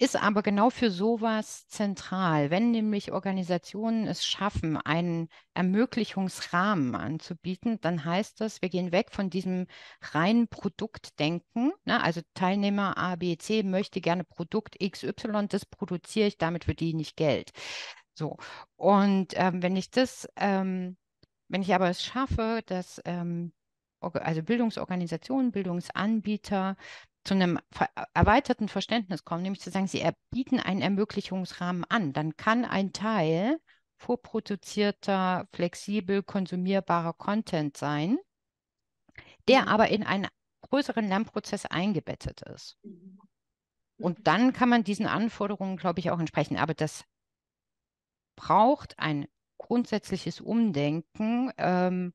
Ist aber genau für sowas zentral, wenn nämlich Organisationen es schaffen, einen Ermöglichungsrahmen anzubieten, dann heißt das, wir gehen weg von diesem reinen Produktdenken, ne? Also Teilnehmer A, B, C möchte gerne Produkt X Y, das produziere ich, damit verdiene ich Geld. So. Und ähm, wenn ich das, ähm, wenn ich aber es schaffe, dass ähm, also Bildungsorganisationen, Bildungsanbieter zu einem erweiterten Verständnis kommen, nämlich zu sagen, sie bieten einen Ermöglichungsrahmen an. Dann kann ein Teil vorproduzierter, flexibel konsumierbarer Content sein, der aber in einen größeren Lernprozess eingebettet ist. Und dann kann man diesen Anforderungen, glaube ich, auch entsprechen. Aber das braucht ein grundsätzliches Umdenken, ähm,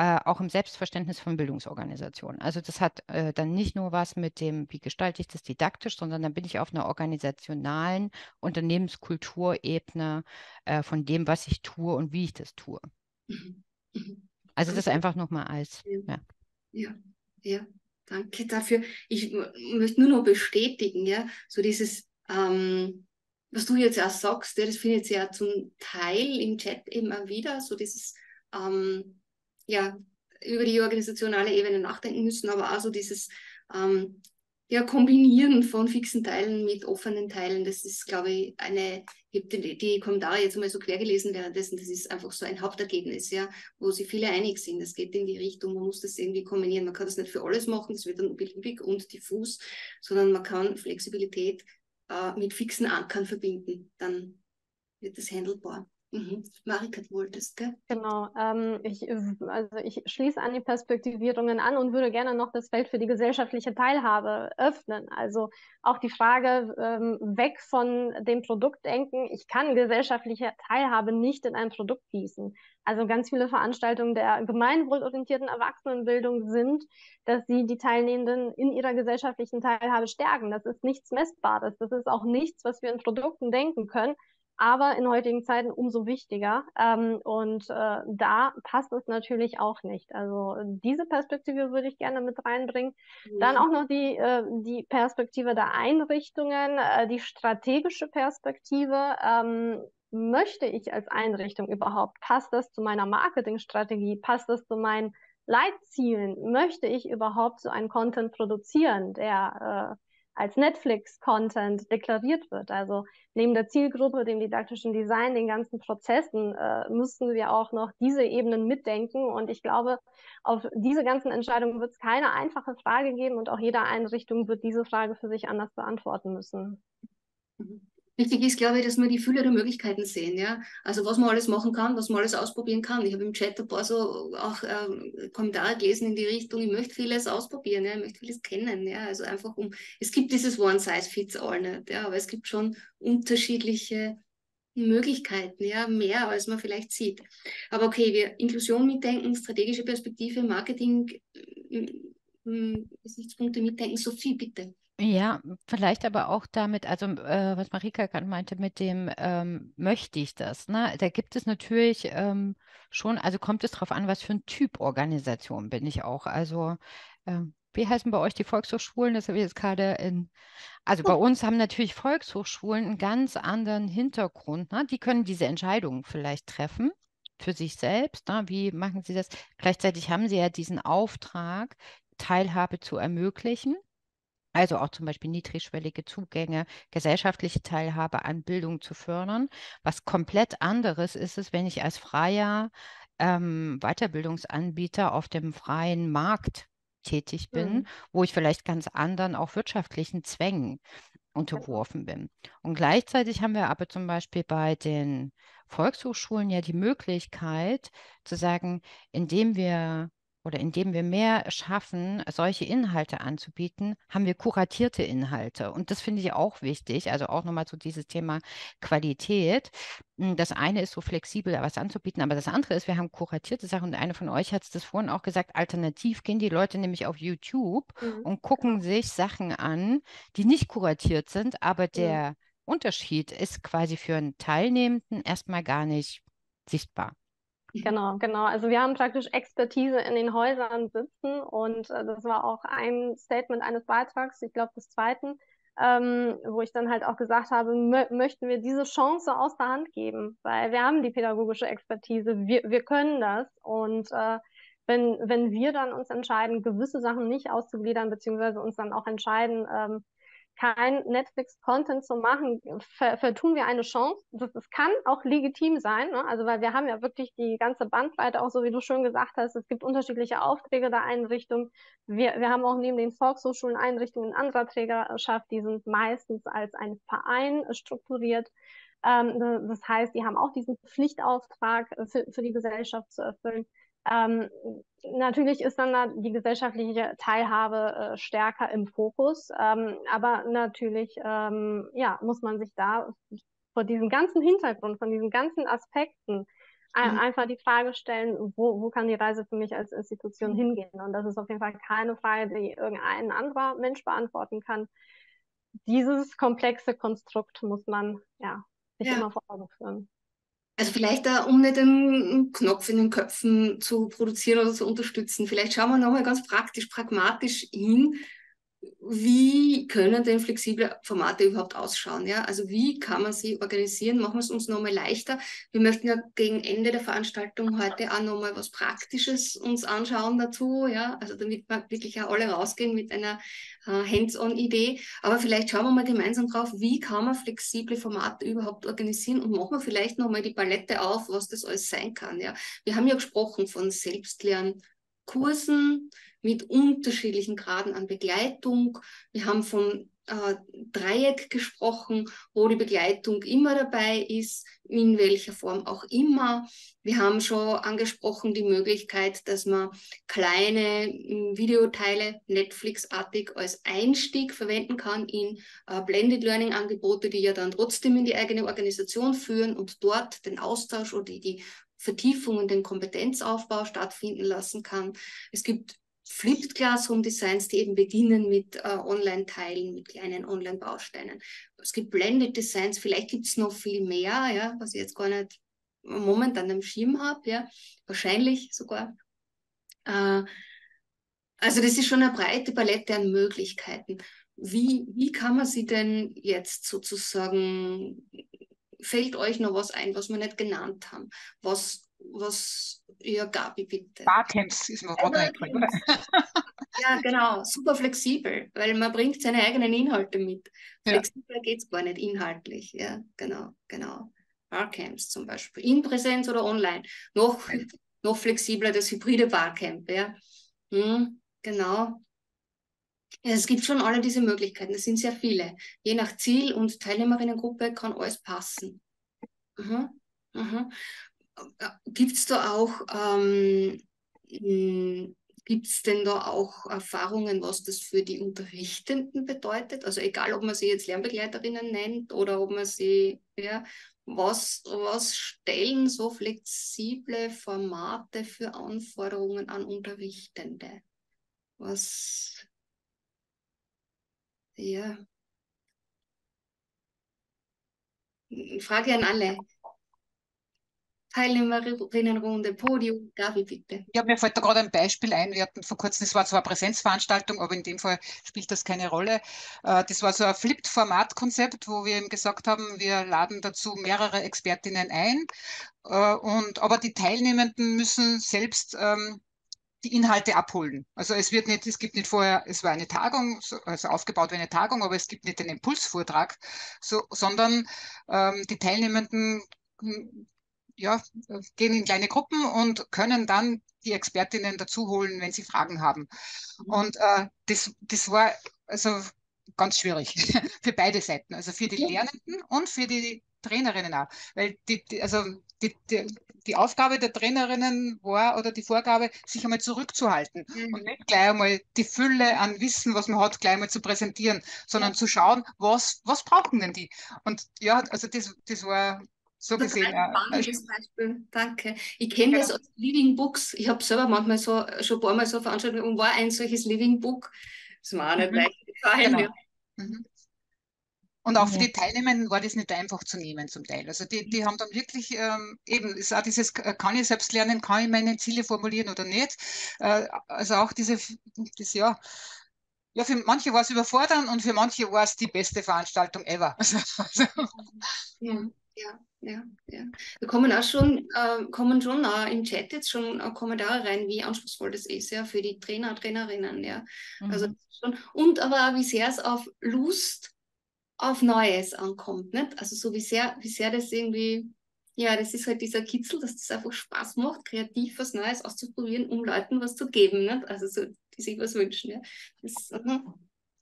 Äh, auch im Selbstverständnis von Bildungsorganisationen. Also das hat äh, dann nicht nur was mit dem, wie gestalte ich das didaktisch, sondern dann bin ich auf einer organisationalen Unternehmenskulturebene äh, von dem, was ich tue und wie ich das tue. Mhm. Mhm. Also das einfach nochmal als... Ja. Ja, ja, danke dafür. Ich möchte nur noch bestätigen, ja, so dieses... Ähm, was du jetzt auch sagst, ja, das findet sich ja zum Teil im Chat eben auch wieder, so dieses... Ähm, ja, über die organisationale Ebene nachdenken müssen, aber auch so dieses ähm, ja, Kombinieren von fixen Teilen mit offenen Teilen, das ist, glaube ich, eine, ich habe die, die Kommentare jetzt mal so quer gelesen währenddessen, das ist einfach so ein Hauptergebnis, ja, wo sich viele einig sind, das geht in die Richtung, man muss das irgendwie kombinieren, man kann das nicht für alles machen, das wird dann beliebig und diffus, sondern man kann Flexibilität äh, mit fixen Ankern verbinden, dann wird das handelbar. Mhm. Marika, du wolltest, gell? Genau. Ähm, ich, also ich schließe an die Perspektivierungen an und würde gerne noch das Feld für die gesellschaftliche Teilhabe öffnen. Also auch die Frage ähm, weg von dem Produktdenken. Ich kann gesellschaftliche Teilhabe nicht in ein Produkt gießen. Also ganz viele Veranstaltungen der gemeinwohlorientierten Erwachsenenbildung sind, dass sie die Teilnehmenden in ihrer gesellschaftlichen Teilhabe stärken. Das ist nichts Messbares. Das ist auch nichts, was wir in Produkten denken können. Aber in heutigen Zeiten umso wichtiger. Ähm, und äh, da passt es natürlich auch nicht. Also diese Perspektive würde ich gerne mit reinbringen. Ja. Dann auch noch die, äh, die Perspektive der Einrichtungen, äh, die strategische Perspektive. Ähm, möchte ich als Einrichtung überhaupt? Passt das zu meiner Marketingstrategie? Passt das zu meinen Leitzielen? Möchte ich überhaupt so einen Content produzieren, der äh, als Netflix-Content deklariert wird? Also neben der Zielgruppe, dem didaktischen Design, den ganzen Prozessen äh, müssen wir auch noch diese Ebenen mitdenken. Und ich glaube, auf diese ganzen Entscheidungen wird es keine einfache Frage geben und auch jede Einrichtung wird diese Frage für sich anders beantworten müssen. Wichtig ist, glaube ich, dass wir die Fülle der Möglichkeiten sehen, ja. Also was man alles machen kann, was man alles ausprobieren kann. Ich habe im Chat ein paar so auch ähm, Kommentare gelesen in die Richtung, ich möchte vieles ausprobieren, ja? Ich möchte vieles kennen, ja. Also einfach um, es gibt dieses One-Size-Fits-All nicht, ja, aber es gibt schon unterschiedliche Möglichkeiten, ja, mehr als man vielleicht sieht. Aber okay, wir Inklusion mitdenken, strategische Perspektive, Marketing, Gesichtspunkte mitdenken. Sophie, bitte. Ja, vielleicht aber auch damit, also äh, was Marika gerade meinte mit dem ähm, möchte ich das, ne? Da gibt es natürlich ähm, schon, also kommt es drauf an, was für ein Typ Organisation bin ich auch. Also äh, wie heißen bei euch die Volkshochschulen? Das habe ich jetzt gerade in, also bei uns haben natürlich Volkshochschulen einen ganz anderen Hintergrund, ne? Die können diese Entscheidungen vielleicht treffen für sich selbst, ne? Wie machen sie das? Gleichzeitig haben sie ja diesen Auftrag, Teilhabe zu ermöglichen. Also auch zum Beispiel niedrigschwellige Zugänge, gesellschaftliche Teilhabe an Bildung zu fördern. Was komplett anderes ist es, wenn ich als freier ähm, Weiterbildungsanbieter auf dem freien Markt tätig bin, mhm. wo ich vielleicht ganz anderen, auch wirtschaftlichen Zwängen unterworfen bin. Und gleichzeitig haben wir aber zum Beispiel bei den Volkshochschulen ja die Möglichkeit zu sagen, indem wir oder indem wir mehr schaffen, solche Inhalte anzubieten, haben wir kuratierte Inhalte. Und das finde ich auch wichtig, also auch nochmal zu dieses Thema Qualität. Das eine ist so flexibel, was anzubieten, aber das andere ist, wir haben kuratierte Sachen. Und eine von euch hat es das vorhin auch gesagt, alternativ gehen die Leute nämlich auf YouTube mhm. und gucken sich Sachen an, die nicht kuratiert sind, aber der mhm. Unterschied ist quasi für einen Teilnehmenden erstmal gar nicht sichtbar. Genau, genau. Also wir haben praktisch Expertise in den Häusern sitzen und äh, das war auch ein Statement eines Beitrags, ich glaube des zweiten, ähm, wo ich dann halt auch gesagt habe, mö möchten wir diese Chance aus der Hand geben, weil wir haben die pädagogische Expertise, wir, wir können das und äh, wenn, wenn wir dann uns entscheiden, gewisse Sachen nicht auszugliedern, beziehungsweise uns dann auch entscheiden, ähm, kein Netflix-Content zu machen, ver vertun wir eine Chance. Das, das kann auch legitim sein, ne? Also weil wir haben ja wirklich die ganze Bandbreite, auch so wie du schön gesagt hast, es gibt unterschiedliche Aufträge der Einrichtung. Wir, wir haben auch neben den Volkshochschulen Einrichtungen anderer Trägerschaft, die sind meistens als ein Verein strukturiert. Ähm, das heißt, die haben auch diesen Pflichtauftrag für, für die Gesellschaft zu erfüllen. Ähm, natürlich ist dann da die gesellschaftliche Teilhabe äh, stärker im Fokus, ähm, aber natürlich ähm, ja, muss man sich da vor diesem ganzen Hintergrund, von diesen ganzen Aspekten ein, mhm. einfach die Frage stellen, wo, wo kann die Reise für mich als Institution hingehen? Und das ist auf jeden Fall keine Frage, die irgendein anderer Mensch beantworten kann. Dieses komplexe Konstrukt muss man ja, sich ja. immer vor Augen führen. Also vielleicht da, um nicht den Knopf in den Köpfen zu produzieren oder zu unterstützen, vielleicht schauen wir nochmal ganz praktisch, pragmatisch hin, wie können denn flexible Formate überhaupt ausschauen? Ja? Also wie kann man sie organisieren? Machen wir es uns nochmal leichter. Wir möchten ja gegen Ende der Veranstaltung heute auch nochmal was Praktisches uns anschauen dazu, ja? Also damit wir wirklich auch alle rausgehen mit einer äh, Hands-on-Idee. Aber vielleicht schauen wir mal gemeinsam drauf, wie kann man flexible Formate überhaupt organisieren und machen wir vielleicht nochmal die Palette auf, was das alles sein kann. Ja? Wir haben ja gesprochen von Selbstlernkursen mit unterschiedlichen Graden an Begleitung. Wir haben von äh, Dreieck gesprochen, wo die Begleitung immer dabei ist, in welcher Form auch immer. Wir haben schon angesprochen die Möglichkeit, dass man kleine Videoteile Netflix-artig als Einstieg verwenden kann in äh, Blended Learning-Angebote, die ja dann trotzdem in die eigene Organisation führen und dort den Austausch oder die, die Vertiefung und den Kompetenzaufbau stattfinden lassen kann. Es gibt Flipped Classroom Designs, die eben beginnen mit äh, Online-Teilen, mit kleinen Online-Bausteinen. Es gibt Blended Designs, vielleicht gibt es noch viel mehr, ja, was ich jetzt gar nicht momentan am Schirm habe, ja, wahrscheinlich sogar. Äh, also das ist schon eine breite Palette an Möglichkeiten. Wie, wie kann man sie denn jetzt sozusagen, fällt euch noch was ein, was wir nicht genannt haben? Was Was, ja, Gaby, bitte. Barcamps ist ein Wort, oder? Ja, genau, super flexibel, weil man bringt seine eigenen Inhalte mit. Flexibler ja. geht es gar nicht inhaltlich, ja, genau, genau. Barcamps zum Beispiel, in Präsenz oder online. Noch, noch flexibler das hybride Barcamp, ja. Hm, genau. Ja, es gibt schon alle diese Möglichkeiten, es sind sehr viele. Je nach Ziel und Teilnehmerinnengruppe kann alles passen. Mhm, mhm. Gibt es da auch, ähm, gibt's denn da auch Erfahrungen, was das für die Unterrichtenden bedeutet? Also egal, ob man sie jetzt Lernbegleiterinnen nennt oder ob man sie, ja, was, was stellen so flexible Formate für Anforderungen an Unterrichtende? Was, ja. Frage an alle. Teilnehmerinnenrunde, Podium, Gaby, bitte. Ja, mir fällt da gerade ein Beispiel ein. Wir hatten vor kurzem, das war zwar eine Präsenzveranstaltung, aber in dem Fall spielt das keine Rolle. Das war so ein Flipped-Format-Konzept, wo wir eben gesagt haben, wir laden dazu mehrere Expertinnen ein. Und, aber die Teilnehmenden müssen selbst ähm, die Inhalte abholen. Also es wird nicht, es gibt nicht vorher, es war eine Tagung, also aufgebaut wie eine Tagung, aber es gibt nicht den Impulsvortrag, so, sondern ähm, die Teilnehmenden ja, gehen in kleine Gruppen und können dann die Expertinnen dazu holen, wenn sie Fragen haben. Und äh, das, das war also ganz schwierig für beide Seiten, also für die Lernenden und für die Trainerinnen auch. Weil die, die, also die, die, die Aufgabe der Trainerinnen war, oder die Vorgabe, sich einmal zurückzuhalten mhm. und nicht gleich einmal die Fülle an Wissen, was man hat, gleich einmal zu präsentieren, sondern mhm. zu schauen, was, was brauchen denn die? Und ja, also das, das war... So gesehen, ja. Beispiel. Danke. Ich kenne ja. das aus Living Books. Ich habe selber manchmal so, schon ein paar Mal so Veranstaltungen und war ein solches Living Book. Das war auch nicht mhm. leicht gefallen. Genau. Mhm. Und auch für die Teilnehmenden war das nicht einfach zu nehmen zum Teil. Also die, die haben dann wirklich ähm, eben, ist auch dieses, kann ich selbst lernen, kann ich meine Ziele formulieren oder nicht. Äh, also auch diese, das ja. Ja, für manche war es überfordernd und für manche war es die beste Veranstaltung ever. Also, also. Ja. Ja, ja, ja. Wir kommen auch schon, äh, kommen schon äh, im Chat jetzt schon äh, Kommentare rein, wie anspruchsvoll das ist, ja, für die Trainer, Trainerinnen, ja. Mhm. Also schon, und aber auch, wie sehr es auf Lust auf Neues ankommt, nicht? Also so wie sehr, wie sehr das irgendwie, ja, das ist halt dieser Kitzel, dass das einfach Spaß macht, kreativ was Neues auszuprobieren, um Leuten was zu geben, nicht? Also so, die sich was wünschen, ja. Das, uh-huh.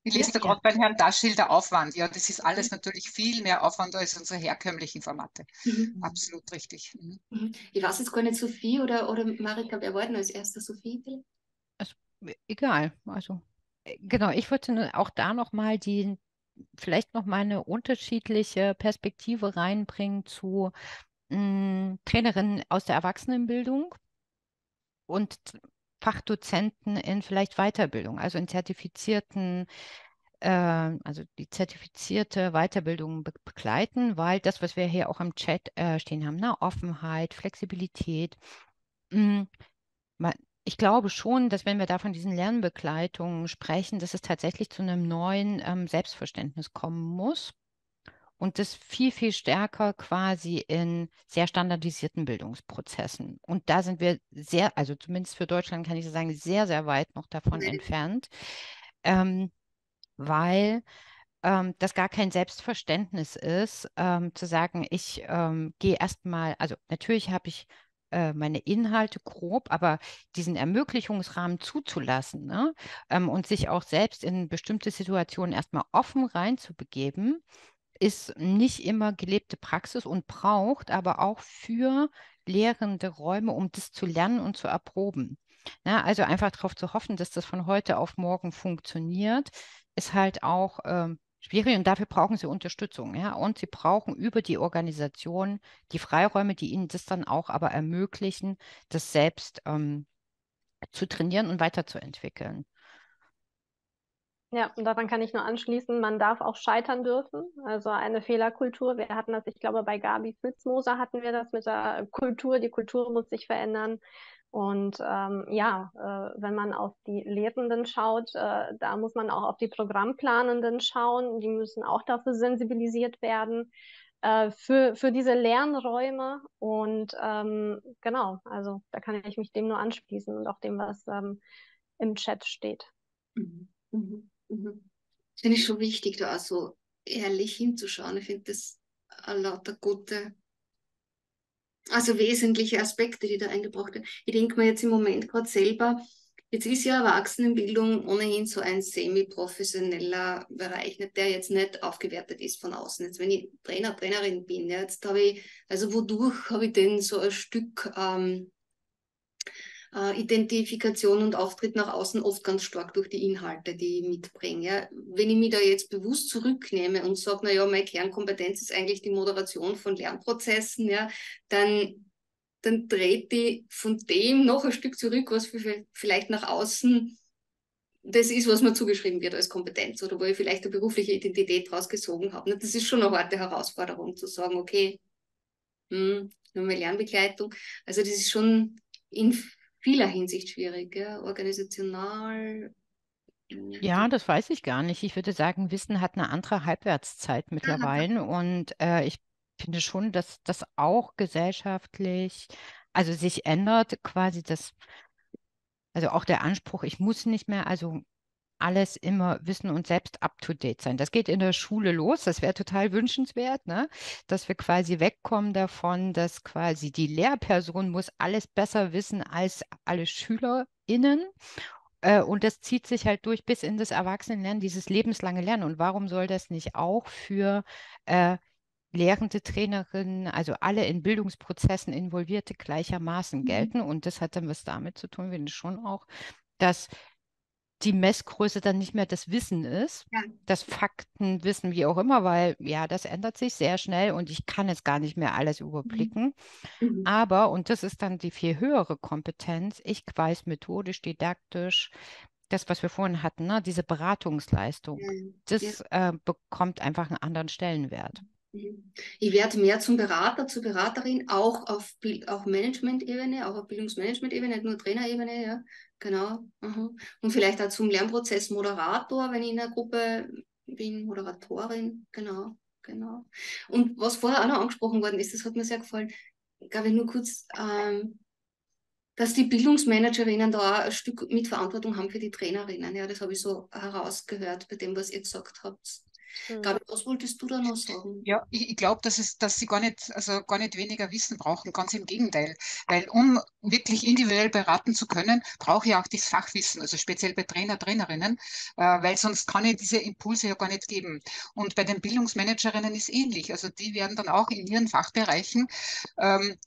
Ich lese da gerade beim Herrn Daschil der Aufwand. Ja, das ist alles natürlich viel mehr Aufwand als unsere herkömmlichen Formate. Mhm. Absolut richtig. Mhm. Ich weiß jetzt gar nicht, Sophie oder, oder Marika, wer war denn als erster? Sophie? Also, egal. Also, genau, ich wollte auch da nochmal die, vielleicht nochmal eine unterschiedliche Perspektive reinbringen zu mh, Trainerinnen aus der Erwachsenenbildung und Fachdozenten in vielleicht Weiterbildung, also in zertifizierten, äh, also die zertifizierte Weiterbildung be begleiten, weil das, was wir hier auch im Chat äh, stehen haben, ne, Offenheit, Flexibilität. Mh, man, ich glaube schon, dass wenn wir da von diesen Lernbegleitungen sprechen, dass es tatsächlich zu einem neuen ähm, Selbstverständnis kommen muss und das viel, viel stärker quasi in sehr standardisierten Bildungsprozessen. Und da sind wir sehr, also zumindest für Deutschland kann ich sagen, sehr, sehr weit noch davon nee. entfernt, ähm, weil ähm, das gar kein Selbstverständnis ist, ähm, zu sagen, ich ähm, gehe erstmal, also natürlich habe ich äh, meine Inhalte grob, aber diesen Ermöglichungsrahmen zuzulassen, ne? ähm, und sich auch selbst in bestimmte Situationen erstmal offen reinzubegeben, ist nicht immer gelebte Praxis und braucht aber auch für lehrende Räume, um das zu lernen und zu erproben. Ja, also einfach darauf zu hoffen, dass das von heute auf morgen funktioniert, ist halt auch ähm, schwierig, und dafür brauchen sie Unterstützung. Ja? Und sie brauchen über die Organisation die Freiräume, die ihnen das dann auch aber ermöglichen, das selbst ähm, zu trainieren und weiterzuentwickeln. Ja, und daran kann ich nur anschließen, man darf auch scheitern dürfen, also eine Fehlerkultur. Wir hatten das, ich glaube, bei Gaby Filzmoser hatten wir das mit der Kultur, die Kultur muss sich verändern. Und ähm, ja, äh, wenn man auf die Lehrenden schaut, äh, da muss man auch auf die Programmplanenden schauen, die müssen auch dafür sensibilisiert werden, äh, für, für diese Lernräume. Und ähm, genau, also da kann ich mich dem nur anschließen und auch dem, was ähm, im Chat steht. Mhm. Mhm. Mhm. Das finde ich schon wichtig, da auch so ehrlich hinzuschauen. Ich finde das lauter gute, also wesentliche Aspekte, die da eingebracht werden. Ich denke mir jetzt im Moment gerade selber, jetzt ist ja Erwachsenenbildung ohnehin so ein semi-professioneller Bereich, nicht, der jetzt nicht aufgewertet ist von außen. Jetzt, wenn ich Trainer, Trainerin bin, ja, jetzt habe ich, also wodurch habe ich denn so ein Stück ähm, Identifikation und Auftritt nach außen oft ganz stark durch die Inhalte, die ich mitbringe. Ja. Wenn ich mich da jetzt bewusst zurücknehme und sage, naja, meine Kernkompetenz ist eigentlich die Moderation von Lernprozessen, ja, dann, dann dreht die von dem noch ein Stück zurück, was vielleicht nach außen das ist, was mir zugeschrieben wird als Kompetenz oder wo ich vielleicht eine berufliche Identität draus gezogen habe. Das ist schon eine harte Herausforderung, zu sagen, okay, hm, nur mehr Lernbegleitung. Also das ist schon in vieler Hinsicht schwierig, ja? Organisational. Ja, das weiß ich gar nicht. Ich würde sagen, Wissen hat eine andere Halbwertszeit mittlerweile. Und äh, ich finde schon, dass das auch gesellschaftlich, also sich ändert quasi das, also auch der Anspruch, ich muss nicht mehr, also alles immer wissen und selbst up-to-date sein. Das geht in der Schule los, das wäre total wünschenswert, ne? Dass wir quasi wegkommen davon, dass quasi die Lehrperson muss alles besser wissen als alle SchülerInnen. Äh, und das zieht sich halt durch bis in das Erwachsenenlernen, dieses lebenslange Lernen. Und warum soll das nicht auch für äh, lehrende Trainerinnen, also alle in Bildungsprozessen Involvierte gleichermaßen gelten? Mhm. Und das hat dann was damit zu tun, finde ich schon auch, dass die Messgröße dann nicht mehr das Wissen ist, ja, das Faktenwissen, wie auch immer, weil ja, das ändert sich sehr schnell und ich kann jetzt gar nicht mehr alles überblicken. Mhm. Aber, und das ist dann die viel höhere Kompetenz, ich weiß methodisch, didaktisch, das, was wir vorhin hatten, ne, diese Beratungsleistung, ja, das ja. Äh, bekommt einfach einen anderen Stellenwert. Ich werde mehr zum Berater, zur Beraterin, auch auf, auf Management-Ebene, auch auf Bildungsmanagement-Ebene, nicht nur Trainerebene, ja, genau. Mhm. Und vielleicht auch zum Lernprozess Moderator, wenn ich in einer Gruppe bin, Moderatorin, genau, genau. Und was vorher auch noch angesprochen worden ist, das hat mir sehr gefallen, glaube ich, nur kurz, ähm, dass die Bildungsmanagerinnen da ein Stück Mitverantwortung haben für die Trainerinnen, ja, das habe ich so herausgehört bei dem, was ihr gesagt habt. Gaby, was wolltest du da noch sagen? Ja, ich, ich glaube, dass, dass sie gar nicht, also gar nicht weniger Wissen brauchen, ganz im Gegenteil. Weil um wirklich individuell beraten zu können, brauche ich auch das Fachwissen, also speziell bei Trainer, Trainerinnen, äh, weil sonst kann ich diese Impulse ja gar nicht geben. Und bei den Bildungsmanagerinnen ist ähnlich. Also die werden dann auch in ihren Fachbereichen, ähm,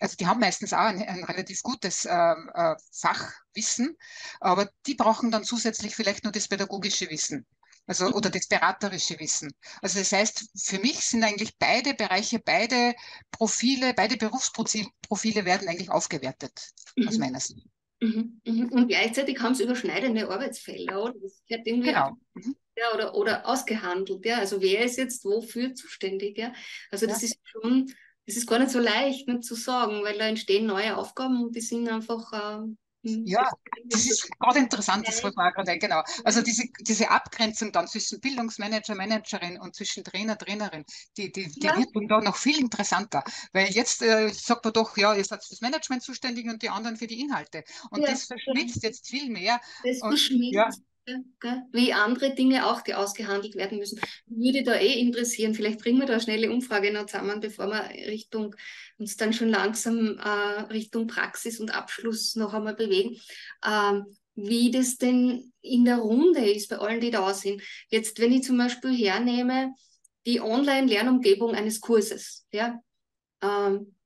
also die haben meistens auch ein, ein relativ gutes äh, äh, Fachwissen, aber die brauchen dann zusätzlich vielleicht nur das pädagogische Wissen. Also, oder das beraterische Wissen. Also das heißt, für mich sind eigentlich beide Bereiche, beide Profile, beide Berufsprofile werden eigentlich aufgewertet, mhm, aus meiner Sicht. Mhm. Mhm. Und gleichzeitig haben sie überschneidende Arbeitsfelder, oder? Das gehört irgendwie, genau, mhm, ja, oder, oder ausgehandelt, ja. Also wer ist jetzt wofür zuständig, ja? Also das, ja, ist schon, das ist gar nicht so leicht, nicht zu sagen, weil da entstehen neue Aufgaben und die sind einfach... Äh, ja, das ist gerade interessant, das wollte ich auch gerade, genau. Also diese, diese Abgrenzung dann zwischen Bildungsmanager, Managerin und zwischen Trainer, Trainerin, die, die, die ja. wird dann da noch viel interessanter, weil jetzt äh, sagt man doch, ja, ihr seid fürs Management zuständig und die anderen für die Inhalte. Und ja, das verschmilzt jetzt viel mehr. Das und, verschmilzt. Ja, Wie andere Dinge auch, die ausgehandelt werden müssen. Würde da eh interessieren, vielleicht bringen wir da eine schnelle Umfrage noch zusammen, bevor wir Richtung, uns dann schon langsam äh, Richtung Praxis und Abschluss noch einmal bewegen, äh, wie das denn in der Runde ist bei allen, die da sind. Jetzt, wenn ich zum Beispiel hernehme, die Online-Lernumgebung eines Kurses, ja, ähm,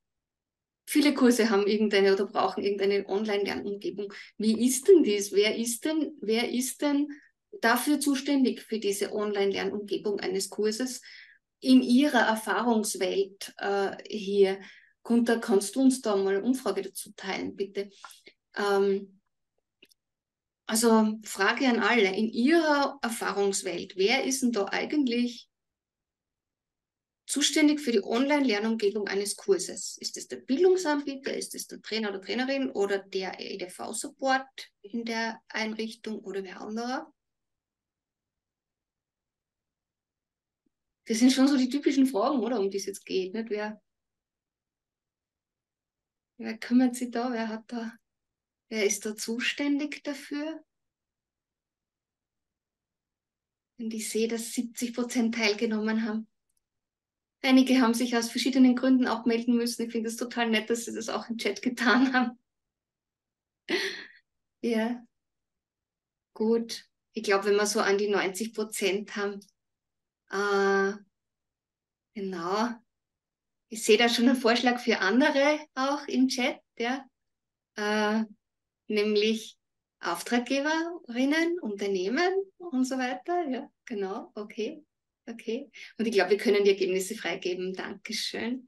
viele Kurse haben irgendeine oder brauchen irgendeine Online-Lernumgebung. Wie ist denn dies? Wer ist denn, wer ist denn dafür zuständig für diese Online-Lernumgebung eines Kurses in Ihrer Erfahrungswelt äh, hier? Gunther, kannst du uns da mal eine Umfrage dazu teilen, bitte? Ähm, also Frage an alle. In Ihrer Erfahrungswelt, wer ist denn da eigentlich zuständig für die Online-Lernumgebung eines Kurses? Ist es der Bildungsanbieter, ist es der Trainer oder Trainerin oder der E D V-Support in der Einrichtung oder wer anderer? Das sind schon so die typischen Fragen, oder, um die es jetzt geht. Nicht? Wer, wer kümmert sich da? Wer hat da, wer ist da zuständig dafür? Und ich sehe, dass siebzig Prozent teilgenommen haben. Einige haben sich aus verschiedenen Gründen auch melden müssen. Ich finde es total nett, dass sie das auch im Chat getan haben. Ja, gut. Ich glaube, wenn wir so an die neunzig Prozent haben, äh, genau. Ich sehe da schon einen Vorschlag für andere auch im Chat, ja, äh, nämlich Auftraggeberinnen, Unternehmen und so weiter. Ja, genau, okay. Okay, und ich glaube, wir können die Ergebnisse freigeben. Dankeschön.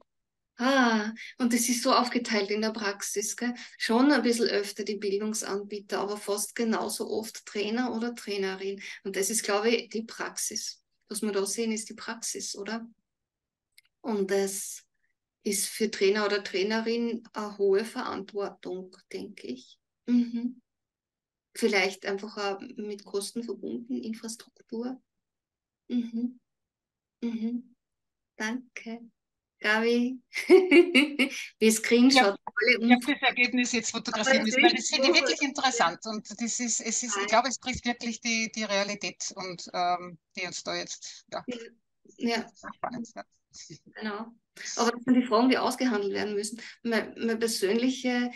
Ah, und das ist so aufgeteilt in der Praxis, gell? Schon ein bisschen öfter die Bildungsanbieter, aber fast genauso oft Trainer oder Trainerin. Und das ist, glaube ich, die Praxis. Was wir da sehen, ist die Praxis, oder? Und das ist für Trainer oder Trainerin eine hohe Verantwortung, denke ich. Mhm. Vielleicht einfach auch mit Kosten verbunden, Infrastruktur. Mhm. Mhm. Danke. Gaby, wir screenshotten alle. Ich habe das Ergebnis jetzt fotografiert, das, weil das finde ich wirklich interessant. Und das ist, es ist, ich glaube, es trifft wirklich die, die Realität und ähm, die uns da jetzt. Ja. Ja. Spannend, ja. Genau. Aber das sind die Fragen, die ausgehandelt werden müssen. Meine, meine persönliche,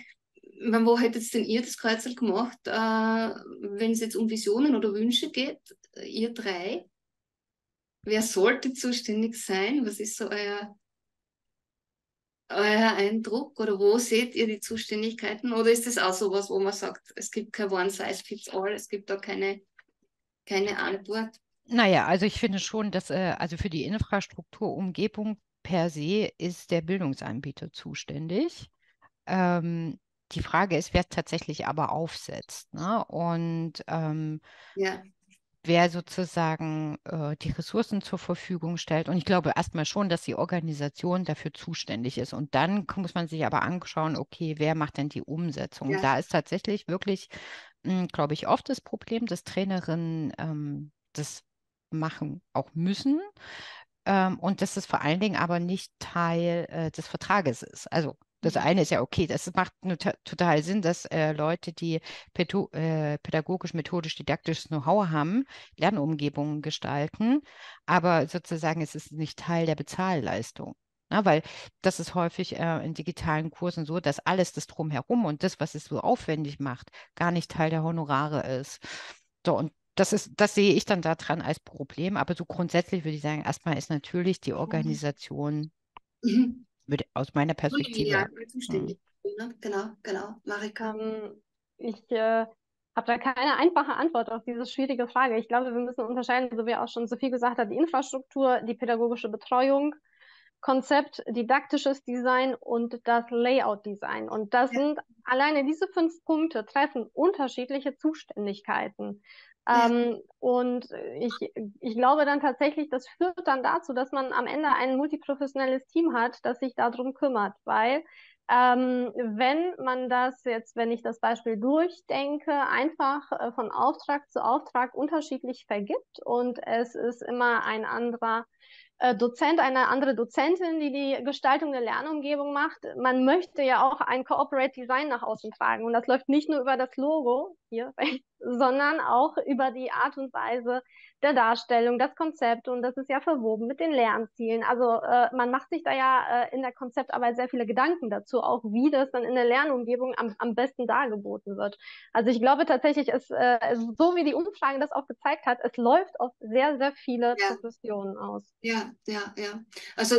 meine, wo hättet denn ihr das Kreuzerl gemacht, äh, wenn es jetzt um Visionen oder Wünsche geht, ihr drei? Wer sollte zuständig sein? Was ist so euer, euer Eindruck? Oder wo seht ihr die Zuständigkeiten? Oder ist das auch sowas, wo man sagt, es gibt kein One-Size-Fits-All, es gibt da keine, keine Antwort? Naja, also ich finde schon, dass äh, also für die Infrastrukturumgebung per se ist der Bildungsanbieter zuständig. Ähm, die Frage ist, wer es tatsächlich aber aufsetzt. Ne? Und ähm, ja. wer sozusagen äh, die Ressourcen zur Verfügung stellt. Und ich glaube erstmal schon, dass die Organisation dafür zuständig ist. Und dann muss man sich aber anschauen, okay, wer macht denn die Umsetzung? Ja. Da ist tatsächlich wirklich, glaube ich, oft das Problem, dass Trainerinnen ähm, das machen auch müssen. Ähm, und dass das vor allen Dingen aber nicht Teil äh, des Vertrages ist. Also das eine ist ja okay, das macht total Sinn, dass äh, Leute, die äh, pädagogisch, methodisch, didaktisches Know-how haben, Lernumgebungen gestalten, aber sozusagen es ist nicht Teil der Bezahlleistung. Na, weil das ist häufig äh, in digitalen Kursen so, dass alles das Drumherum und das, was es so aufwendig macht, gar nicht Teil der Honorare ist. So, und das ist, das sehe ich dann daran als Problem, aber so grundsätzlich würde ich sagen, erstmal ist natürlich die Organisation. Mhm. Würde, aus meiner Perspektive. Ja, mhm. Genau, genau. Marika? Ich äh, habe da keine einfache Antwort auf diese schwierige Frage. Ich glaube, wir müssen unterscheiden, so wie auch schon Sophie gesagt hat, die Infrastruktur, die pädagogische Betreuung, Konzept, didaktisches Design und das Layout-Design. Und das ja. sind alleine diese fünf Punkte, treffen unterschiedliche Zuständigkeiten. Ähm, und ich, ich glaube dann tatsächlich, das führt dann dazu, dass man am Ende ein multiprofessionelles Team hat, das sich darum kümmert, weil ähm, wenn man das jetzt, wenn ich das Beispiel durchdenke, einfach äh, von Auftrag zu Auftrag unterschiedlich vergibt und es ist immer ein anderer Dozent, eine andere Dozentin, die die Gestaltung der Lernumgebung macht. Man möchte ja auch ein Corporate Design nach außen tragen und das läuft nicht nur über das Logo, hier rechts, sondern auch über die Art und Weise der Darstellung, das Konzept, und das ist ja verwoben mit den Lernzielen. Also äh, man macht sich da ja äh, in der Konzeptarbeit sehr viele Gedanken dazu, auch wie das dann in der Lernumgebung am, am besten dargeboten wird. Also ich glaube tatsächlich, es, äh, es, so wie die Umfrage das auch gezeigt hat, es läuft auf sehr, sehr viele ja. Professionen aus. Ja, ja, ja. Also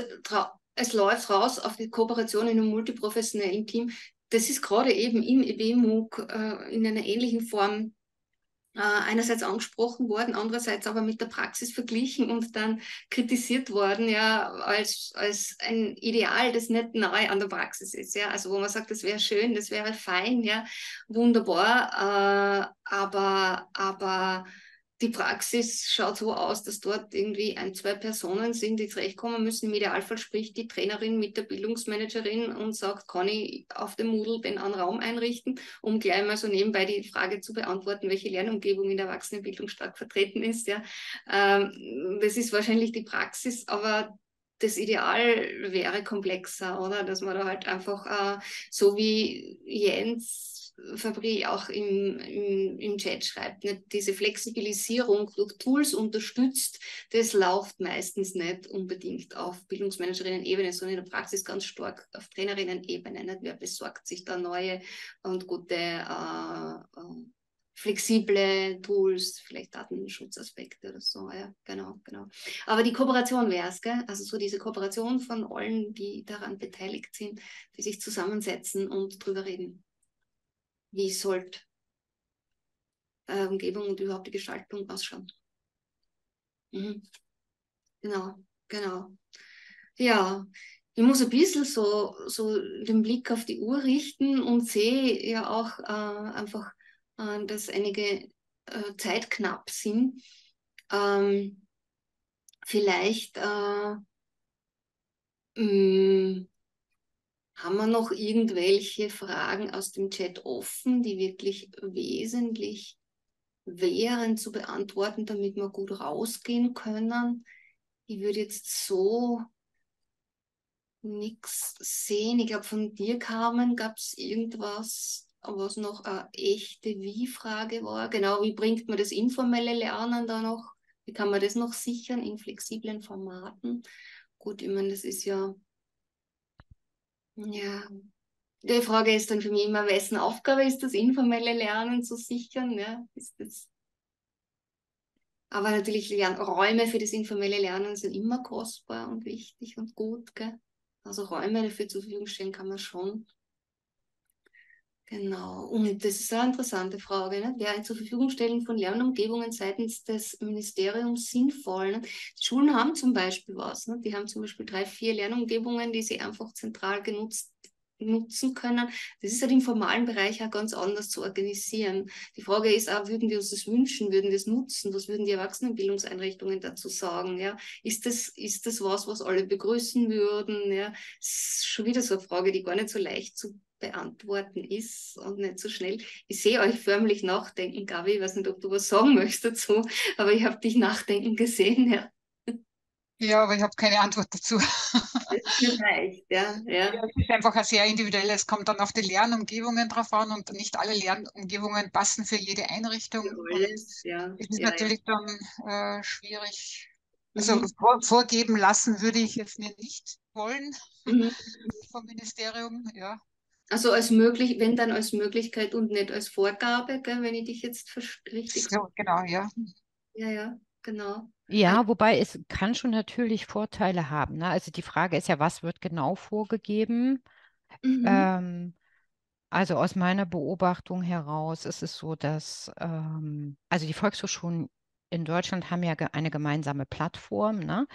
es läuft raus auf die Kooperation in einem multiprofessionellen Team. Das ist gerade eben im E B-M U K äh, in einer ähnlichen Form äh, einerseits angesprochen worden, andererseits aber mit der Praxis verglichen und dann kritisiert worden, ja, als, als ein Ideal, das nicht nahe an der Praxis ist, ja, also wo man sagt, das wäre schön, das wäre fein, ja, wunderbar, äh, aber, aber die Praxis schaut so aus, dass dort irgendwie ein, zwei Personen sind, die zurechtkommen müssen. Im Idealfall spricht die Trainerin mit der Bildungsmanagerin und sagt, kann ich auf dem Moodle den Raum einrichten, um gleich mal so nebenbei die Frage zu beantworten, welche Lernumgebung in der Erwachsenenbildung stark vertreten ist. Ja. Ähm, das ist wahrscheinlich die Praxis, aber das Ideal wäre komplexer, oder? Dass man da halt einfach, äh, so wie Jens Fabri auch im, im, im Chat schreibt, nicht? Diese Flexibilisierung durch Tools unterstützt, das läuft meistens nicht unbedingt auf Bildungsmanagerinnen-Ebene, sondern in der Praxis ganz stark auf Trainerinnen-Ebene. Nicht? Wer besorgt sich da neue und gute, äh, äh, flexible Tools, vielleicht Datenschutzaspekte oder so, ja, genau, genau. Aber die Kooperation wäre es, gell? Also so diese Kooperation von allen, die daran beteiligt sind, die sich zusammensetzen und drüber reden. Wie sollte äh, Umgebung und überhaupt die Gestaltung ausschauen? Mhm. Genau, genau. Ja, ich muss ein bisschen so, so den Blick auf die Uhr richten und sehe ja auch äh, einfach, äh, dass einige äh, Zeit knapp sind. Ähm, vielleicht äh, mh, haben wir noch irgendwelche Fragen aus dem Chat offen, die wirklich wesentlich wären zu beantworten, damit wir gut rausgehen können? Ich würde jetzt so nichts sehen. Ich glaube, von dir, Carmen, gab es irgendwas, was noch eine echte Wie-Frage war. Genau, wie bringt man das informelle Lernen da noch? Wie kann man das noch sichern in flexiblen Formaten? Gut, ich meine, das ist ja... Ja, die Frage ist dann für mich immer, wessen Aufgabe ist das informelle Lernen zu sichern? Ja, ist das... Aber natürlich, Lern Räume für das informelle Lernen sind immer kostbar und wichtig und gut. Gell? Also Räume dafür zur Verfügung stellen kann man schon. Genau, und das ist eine interessante Frage. Ne? Wäre ein zur Verfügung stellen von Lernumgebungen seitens des Ministeriums sinnvoll? Ne? Die Schulen haben zum Beispiel was. Ne? Die haben zum Beispiel drei, vier Lernumgebungen, die sie einfach zentral genutzt, nutzen können. Das ist halt im formalen Bereich auch ganz anders zu organisieren. Die Frage ist auch, würden wir uns das wünschen, würden wir es nutzen? Was würden die Erwachsenenbildungseinrichtungen dazu sagen? Ja? Ist das, ist das was, was alle begrüßen würden? Ja? Das ist schon wieder so eine Frage, die gar nicht so leicht zu beantworten ist und nicht so schnell. Ich sehe euch förmlich nachdenken, Gaby. Ich weiß nicht, ob du was sagen möchtest dazu, aber ich habe dich nachdenken gesehen. Ja, ja, aber ich habe keine Antwort dazu. Vielleicht, ja, ja. Ja, es ist einfach ein sehr individuelles. Es kommt dann auf die Lernumgebungen drauf an und nicht alle Lernumgebungen passen für jede Einrichtung. Es ja. ist ja, natürlich ja. dann äh, schwierig. Also mhm. vor, vorgeben lassen würde ich jetzt mir nicht wollen mhm. vom Ministerium, ja. Also als möglich, wenn dann als Möglichkeit und nicht als Vorgabe, gell, wenn ich dich jetzt richtig... So, genau, ja. Ja, ja, genau. Ja, wobei es kann schon natürlich Vorteile haben. Ne? Also die Frage ist ja, was wird genau vorgegeben? Mhm. Ähm, also aus meiner Beobachtung heraus ist es so, dass ähm, also die Volkshochschulen in Deutschland haben ja eine gemeinsame Plattform, ne?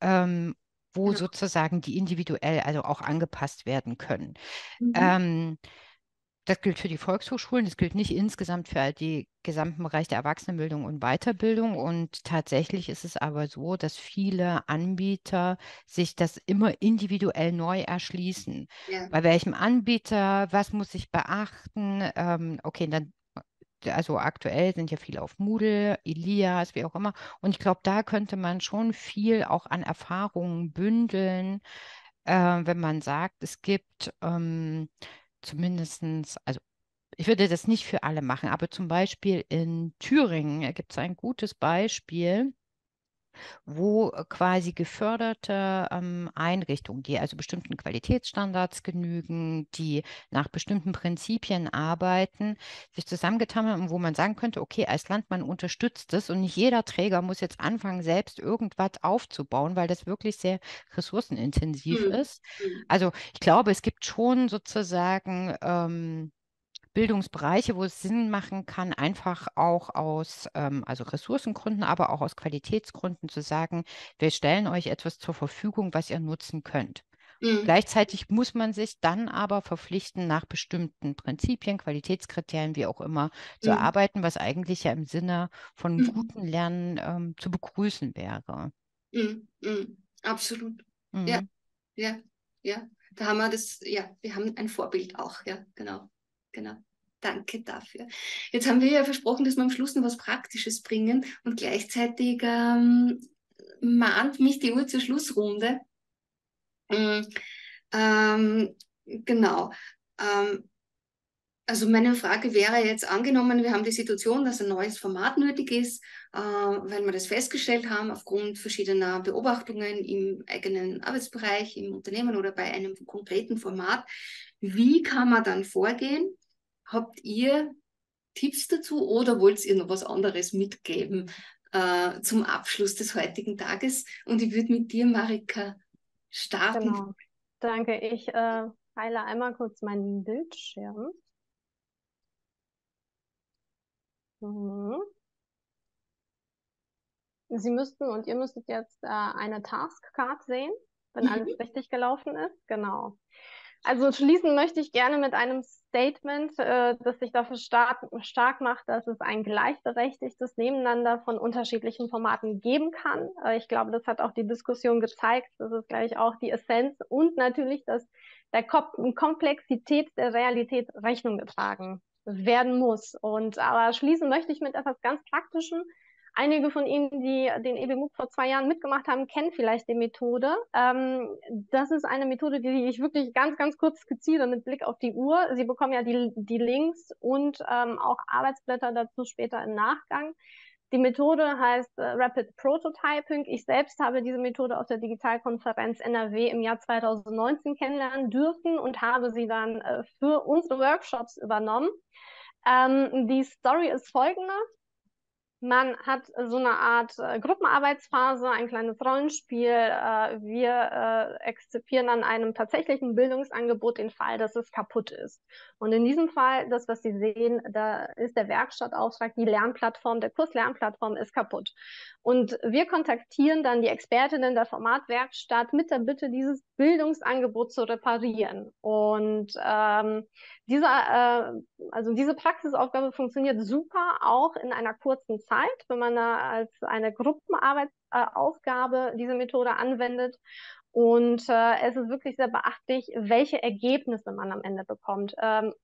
Ähm, wo genau. sozusagen die individuell, also auch angepasst werden können. Mhm. Ähm, das gilt für die Volkshochschulen, das gilt nicht insgesamt für den gesamten Bereich der Erwachsenenbildung und Weiterbildung. Und tatsächlich ist es aber so, dass viele Anbieter sich das immer individuell neu erschließen. Ja. Bei welchem Anbieter, was muss ich beachten? Ähm, okay, dann also aktuell sind ja viele auf Moodle, Elias, wie auch immer. Und ich glaube, da könnte man schon viel auch an Erfahrungen bündeln, äh, wenn man sagt, es gibt ähm, zumindest, also Ich würde das nicht für alle machen, aber zum Beispiel in Thüringen gibt es ein gutes Beispiel, wo quasi geförderte ähm, Einrichtungen, die also bestimmten Qualitätsstandards genügen, die nach bestimmten Prinzipien arbeiten, sich zusammengetan haben, wo man sagen könnte, okay, als Land, man unterstützt das und nicht jeder Träger muss jetzt anfangen, selbst irgendwas aufzubauen, weil das wirklich sehr ressourcenintensiv mhm. ist. Also ich glaube, es gibt schon sozusagen ähm, Bildungsbereiche, wo es Sinn machen kann, einfach auch aus ähm, also Ressourcengründen, aber auch aus Qualitätsgründen zu sagen, wir stellen euch etwas zur Verfügung, was ihr nutzen könnt. Mhm. Gleichzeitig muss man sich dann aber verpflichten, nach bestimmten Prinzipien, Qualitätskriterien, wie auch immer, zu mhm. arbeiten, was eigentlich ja im Sinne von mhm. gutem Lernen ähm, zu begrüßen wäre. Mhm. Mhm. Absolut. Mhm. Ja, ja, ja. Da haben wir das, ja, wir haben ein Vorbild auch, ja, genau. Genau, danke dafür. Jetzt haben wir ja versprochen, dass wir am Schluss noch was Praktisches bringen und gleichzeitig ähm, mahnt mich die Uhr zur Schlussrunde. Ähm, ähm, genau, ähm, also meine Frage wäre jetzt angenommen, wir haben die Situation, dass ein neues Format nötig ist, äh, weil wir das festgestellt haben aufgrund verschiedener Beobachtungen im eigenen Arbeitsbereich, im Unternehmen oder bei einem konkreten Format. Wie kann man dann vorgehen? Habt ihr Tipps dazu oder wollt ihr noch was anderes mitgeben äh, zum Abschluss des heutigen Tages? Und ich würde mit dir, Marika, starten. Genau. Danke. Ich äh, teile einmal kurz meinen Bildschirm. Mhm. Sie müssten und ihr müsstet jetzt äh, eine Taskcard sehen, wenn mhm. alles richtig gelaufen ist. Genau. Also schließen möchte ich gerne mit einem Statement, äh, das sich dafür stark, stark macht, dass es ein gleichberechtigtes Nebeneinander von unterschiedlichen Formaten geben kann. Äh, ich glaube, das hat auch die Diskussion gezeigt. Das ist gleich auch die Essenz und natürlich, dass der Kom- Komplexität der Realität Rechnung getragen werden muss. Und aber schließen möchte ich mit etwas ganz Praktischem. Einige von Ihnen, die den E B-M U K vor zwei Jahren mitgemacht haben, kennen vielleicht die Methode. Ähm, das ist eine Methode, die ich wirklich ganz, ganz kurz skizziere mit Blick auf die Uhr. Sie bekommen ja die, die Links und ähm, auch Arbeitsblätter dazu später im Nachgang. Die Methode heißt äh, Rapid Prototyping. Ich selbst habe diese Methode auf der Digitalkonferenz N R W im Jahr zweitausendneunzehn kennenlernen dürfen und habe sie dann äh, für unsere Workshops übernommen. Ähm, die Story ist folgende. Man hat so eine Art äh, Gruppenarbeitsphase, ein kleines Rollenspiel. Äh, wir äh, exzipieren an einem tatsächlichen Bildungsangebot den Fall, dass es kaputt ist. Und in diesem Fall, das, was Sie sehen, da ist der Werkstattauftrag, die Lernplattform, der Kurs-Lernplattform ist kaputt. Und wir kontaktieren dann die Expertinnen der Formatwerkstatt mit der Bitte, dieses Bildungsangebot zu reparieren. Und ähm, dieser, äh, also diese Praxisaufgabe funktioniert super, auch in einer kurzen Zeit. Zeit, wenn man da als eine Gruppenarbeitsaufgabe äh, diese Methode anwendet. Und äh, es ist wirklich sehr beachtlich, welche Ergebnisse man am Ende bekommt. Ähm,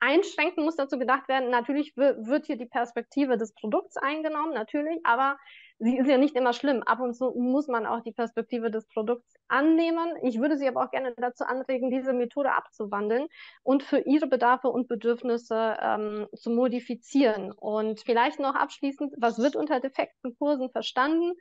einschränkend muss dazu gedacht werden, natürlich wird hier die Perspektive des Produkts eingenommen, natürlich, aber sie ist ja nicht immer schlimm. Ab und zu muss man auch die Perspektive des Produkts annehmen. Ich würde Sie aber auch gerne dazu anregen, diese Methode abzuwandeln und für Ihre Bedarfe und Bedürfnisse ähm, zu modifizieren. Und vielleicht noch abschließend, was wird unter defekten Kursen verstanden?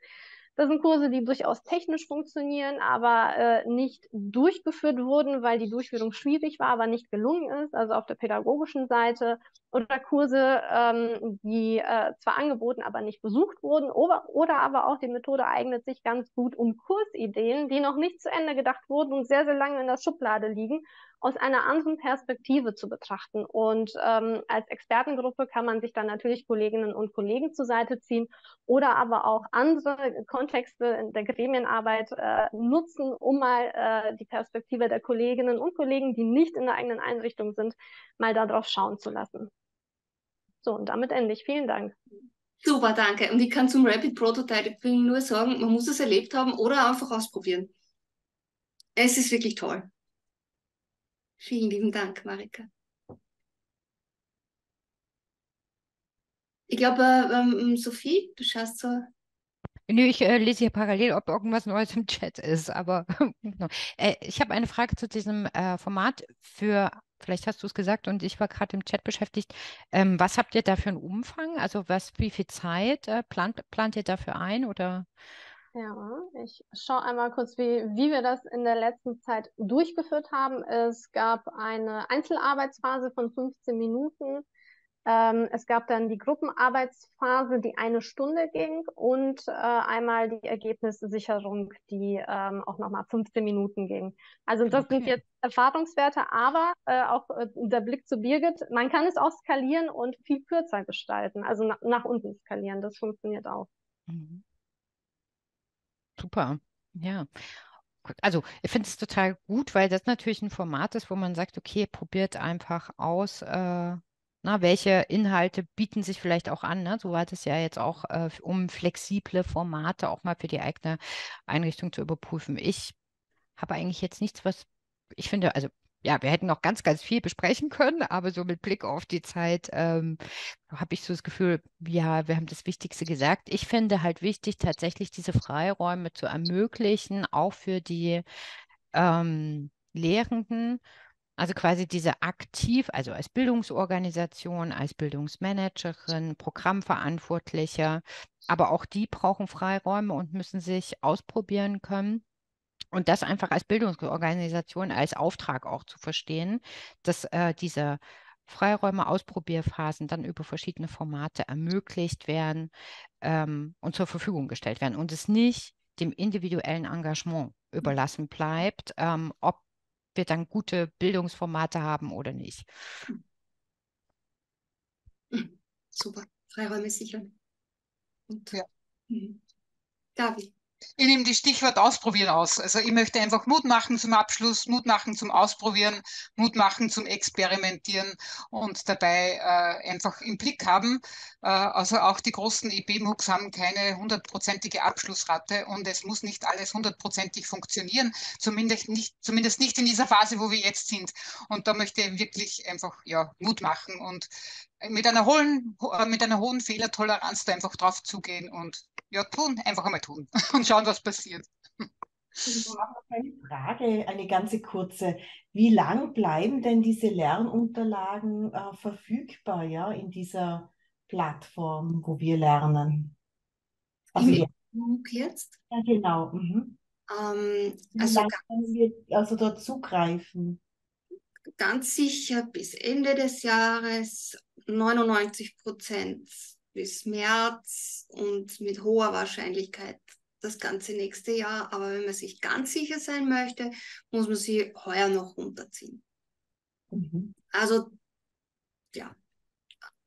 Das sind Kurse, die durchaus technisch funktionieren, aber äh, nicht durchgeführt wurden, weil die Durchführung schwierig war, aber nicht gelungen ist, also auf der pädagogischen Seite. Oder Kurse, ähm, die äh, zwar angeboten, aber nicht besucht wurden. Oder, oder aber auch die Methode eignet sich ganz gut, um Kursideen, die noch nicht zu Ende gedacht wurden und sehr, sehr lange in der Schublade liegen, aus einer anderen Perspektive zu betrachten. Und ähm, als Expertengruppe kann man sich dann natürlich Kolleginnen und Kollegen zur Seite ziehen oder aber auch andere Kontexte in der Gremienarbeit äh, nutzen, um mal äh, die Perspektive der Kolleginnen und Kollegen, die nicht in der eigenen Einrichtung sind, mal darauf schauen zu lassen. So, und damit ende ich. Vielen Dank. Super, danke. Und ich kann zum Rapid Prototyping nur sagen, man muss es erlebt haben oder einfach ausprobieren. Es ist wirklich toll. Vielen lieben Dank, Marika. Ich glaube, ähm, Sophie, du schaust so... Nö, ich äh, lese hier parallel, ob irgendwas Neues im Chat ist, aber äh, ich habe eine Frage zu diesem äh, Format für vielleicht hast du es gesagt und ich war gerade im Chat beschäftigt, ähm, was habt ihr da für einen Umfang? Also was, wie viel Zeit äh, plant, plant ihr dafür ein? Oder? Ja, ich schaue einmal kurz, wie, wie wir das in der letzten Zeit durchgeführt haben. Es gab eine Einzelarbeitsphase von fünfzehn Minuten. Ähm, es gab dann die Gruppenarbeitsphase, die eine Stunde ging, und äh, einmal die Ergebnissicherung, die ähm, auch nochmal fünfzehn Minuten ging. Also das okay. sind jetzt Erfahrungswerte, aber äh, auch äh, der Blick zu Birgit, man kann es auch skalieren und viel kürzer gestalten, also na nach unten skalieren, das funktioniert auch. Mhm. Super, ja. Also ich finde es total gut, weil das natürlich ein Format ist, wo man sagt, okay, probiert einfach aus, äh Na, welche Inhalte bieten sich vielleicht auch an? Ne? So war das ja jetzt auch, äh, um flexible Formate auch mal für die eigene Einrichtung zu überprüfen. Ich habe eigentlich jetzt nichts, was ich finde, also ja, wir hätten noch ganz, ganz viel besprechen können, aber so mit Blick auf die Zeit ähm, habe ich so das Gefühl, ja, wir haben das Wichtigste gesagt. Ich finde halt wichtig, tatsächlich diese Freiräume zu ermöglichen, auch für die ähm, Lehrenden. Also quasi diese aktiv, also als Bildungsorganisation, als Bildungsmanagerin, Programmverantwortliche, aber auch die brauchen Freiräume und müssen sich ausprobieren können. Und das einfach als Bildungsorganisation, als Auftrag auch zu verstehen, dass äh, diese Freiräume, Ausprobierphasen dann über verschiedene Formate ermöglicht werden ähm, und zur Verfügung gestellt werden und es nicht dem individuellen Engagement überlassen bleibt, ähm, ob wir dann gute Bildungsformate haben oder nicht. Super, Freiräume sichern. Und ja. Gaby. Ich nehme die Stichwort Ausprobieren aus. Also ich möchte einfach Mut machen zum Abschluss, Mut machen zum Ausprobieren, Mut machen zum Experimentieren und dabei äh, einfach im Blick haben. Äh, also auch die großen E B-M U Ks haben keine hundertprozentige Abschlussrate und es muss nicht alles hundertprozentig funktionieren, zumindest nicht, zumindest nicht in dieser Phase, wo wir jetzt sind. Und da möchte ich wirklich einfach ja, Mut machen und mit einer hohen, mit einer hohen Fehlertoleranz da einfach drauf zugehen und ja, tun, einfach einmal tun und schauen, was passiert. Ich habe noch eine Frage, eine ganze kurze. Wie lang bleiben denn diese Lernunterlagen äh, verfügbar, ja, in dieser Plattform, wo wir lernen? Also Im E B-M U K jetzt? Ja, genau. Mhm. Ähm, also, können wir also dort zugreifen? Ganz sicher bis Ende des Jahres neunundneunzig Prozent. Bis März und mit hoher Wahrscheinlichkeit das ganze nächste Jahr. Aber wenn man sich ganz sicher sein möchte, muss man sie heuer noch runterziehen. Mhm. Also, ja,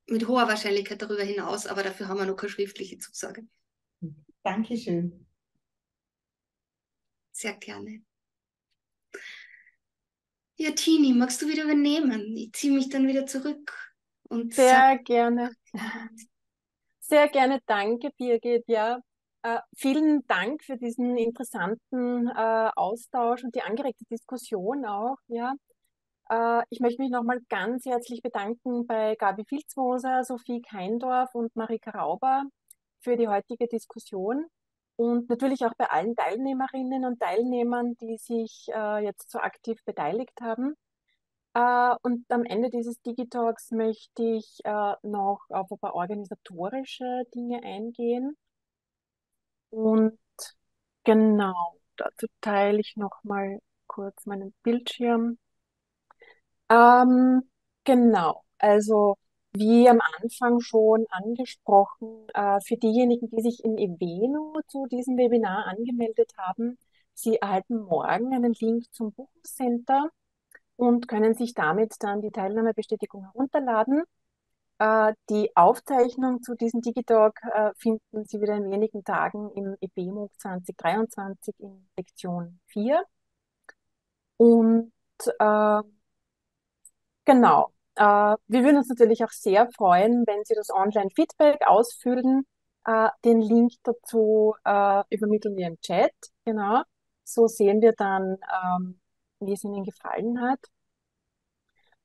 mit hoher Wahrscheinlichkeit darüber hinaus, aber dafür haben wir noch keine schriftliche Zusage. Dankeschön. Sehr gerne. Ja, Tini, magst du wieder übernehmen? Ich ziehe mich dann wieder zurück. Und Sehr gerne. Sehr gerne, danke Birgit, ja. Äh, vielen Dank für diesen interessanten äh, Austausch und die angeregte Diskussion auch, ja. Äh, ich möchte mich nochmal ganz herzlich bedanken bei Gaby Filzmoser, Sophie Keindorf und Marika Rauber für die heutige Diskussion und natürlich auch bei allen Teilnehmerinnen und Teilnehmern, die sich äh, jetzt so aktiv beteiligt haben. Uh, und am Ende dieses DigiTalks möchte ich uh, noch auf ein paar organisatorische Dinge eingehen. Und genau, dazu teile ich noch mal kurz meinen Bildschirm. Um, genau, also wie am Anfang schon angesprochen, uh, für diejenigen, die sich in Eveeno zu diesem Webinar angemeldet haben, sie erhalten morgen einen Link zum Buchungscenter und können sich damit dann die Teilnahmebestätigung herunterladen. Äh, die Aufzeichnung zu diesem DigiTalk äh, finden Sie wieder in wenigen Tagen im E B-M U K zwanzig dreiundzwanzig in Sektion vier. Und äh, genau, äh, wir würden uns natürlich auch sehr freuen, wenn Sie das Online-Feedback ausfüllen. Äh, den Link dazu äh, übermitteln wir im Chat. Genau, so sehen wir dann, ähm, wie es Ihnen gefallen hat.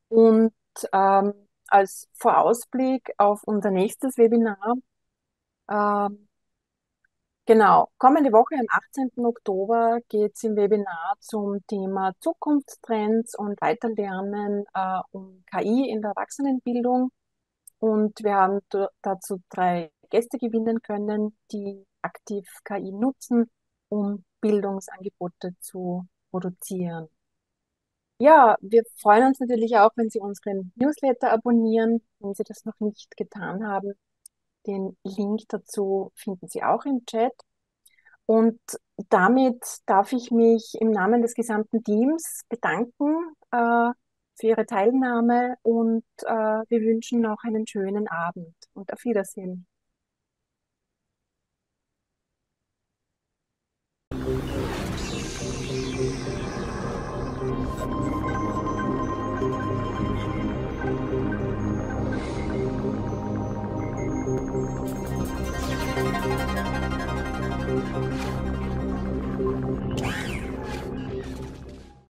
Und ähm, als Vorausblick auf unser nächstes Webinar, ähm, Genau. Kommende Woche am achtzehnten Oktober geht es im Webinar zum Thema Zukunftstrends und Weiterlernen äh, um K I in der Erwachsenenbildung. Und wir haben dazu drei Gäste gewinnen können, die aktiv K I nutzen, um Bildungsangebote zu produzieren. Ja, wir freuen uns natürlich auch, wenn Sie unseren Newsletter abonnieren, wenn Sie das noch nicht getan haben. Den Link dazu finden Sie auch im Chat. Und damit darf ich mich im Namen des gesamten Teams bedanken äh, für Ihre Teilnahme und äh, wir wünschen noch einen schönen Abend und auf Wiedersehen.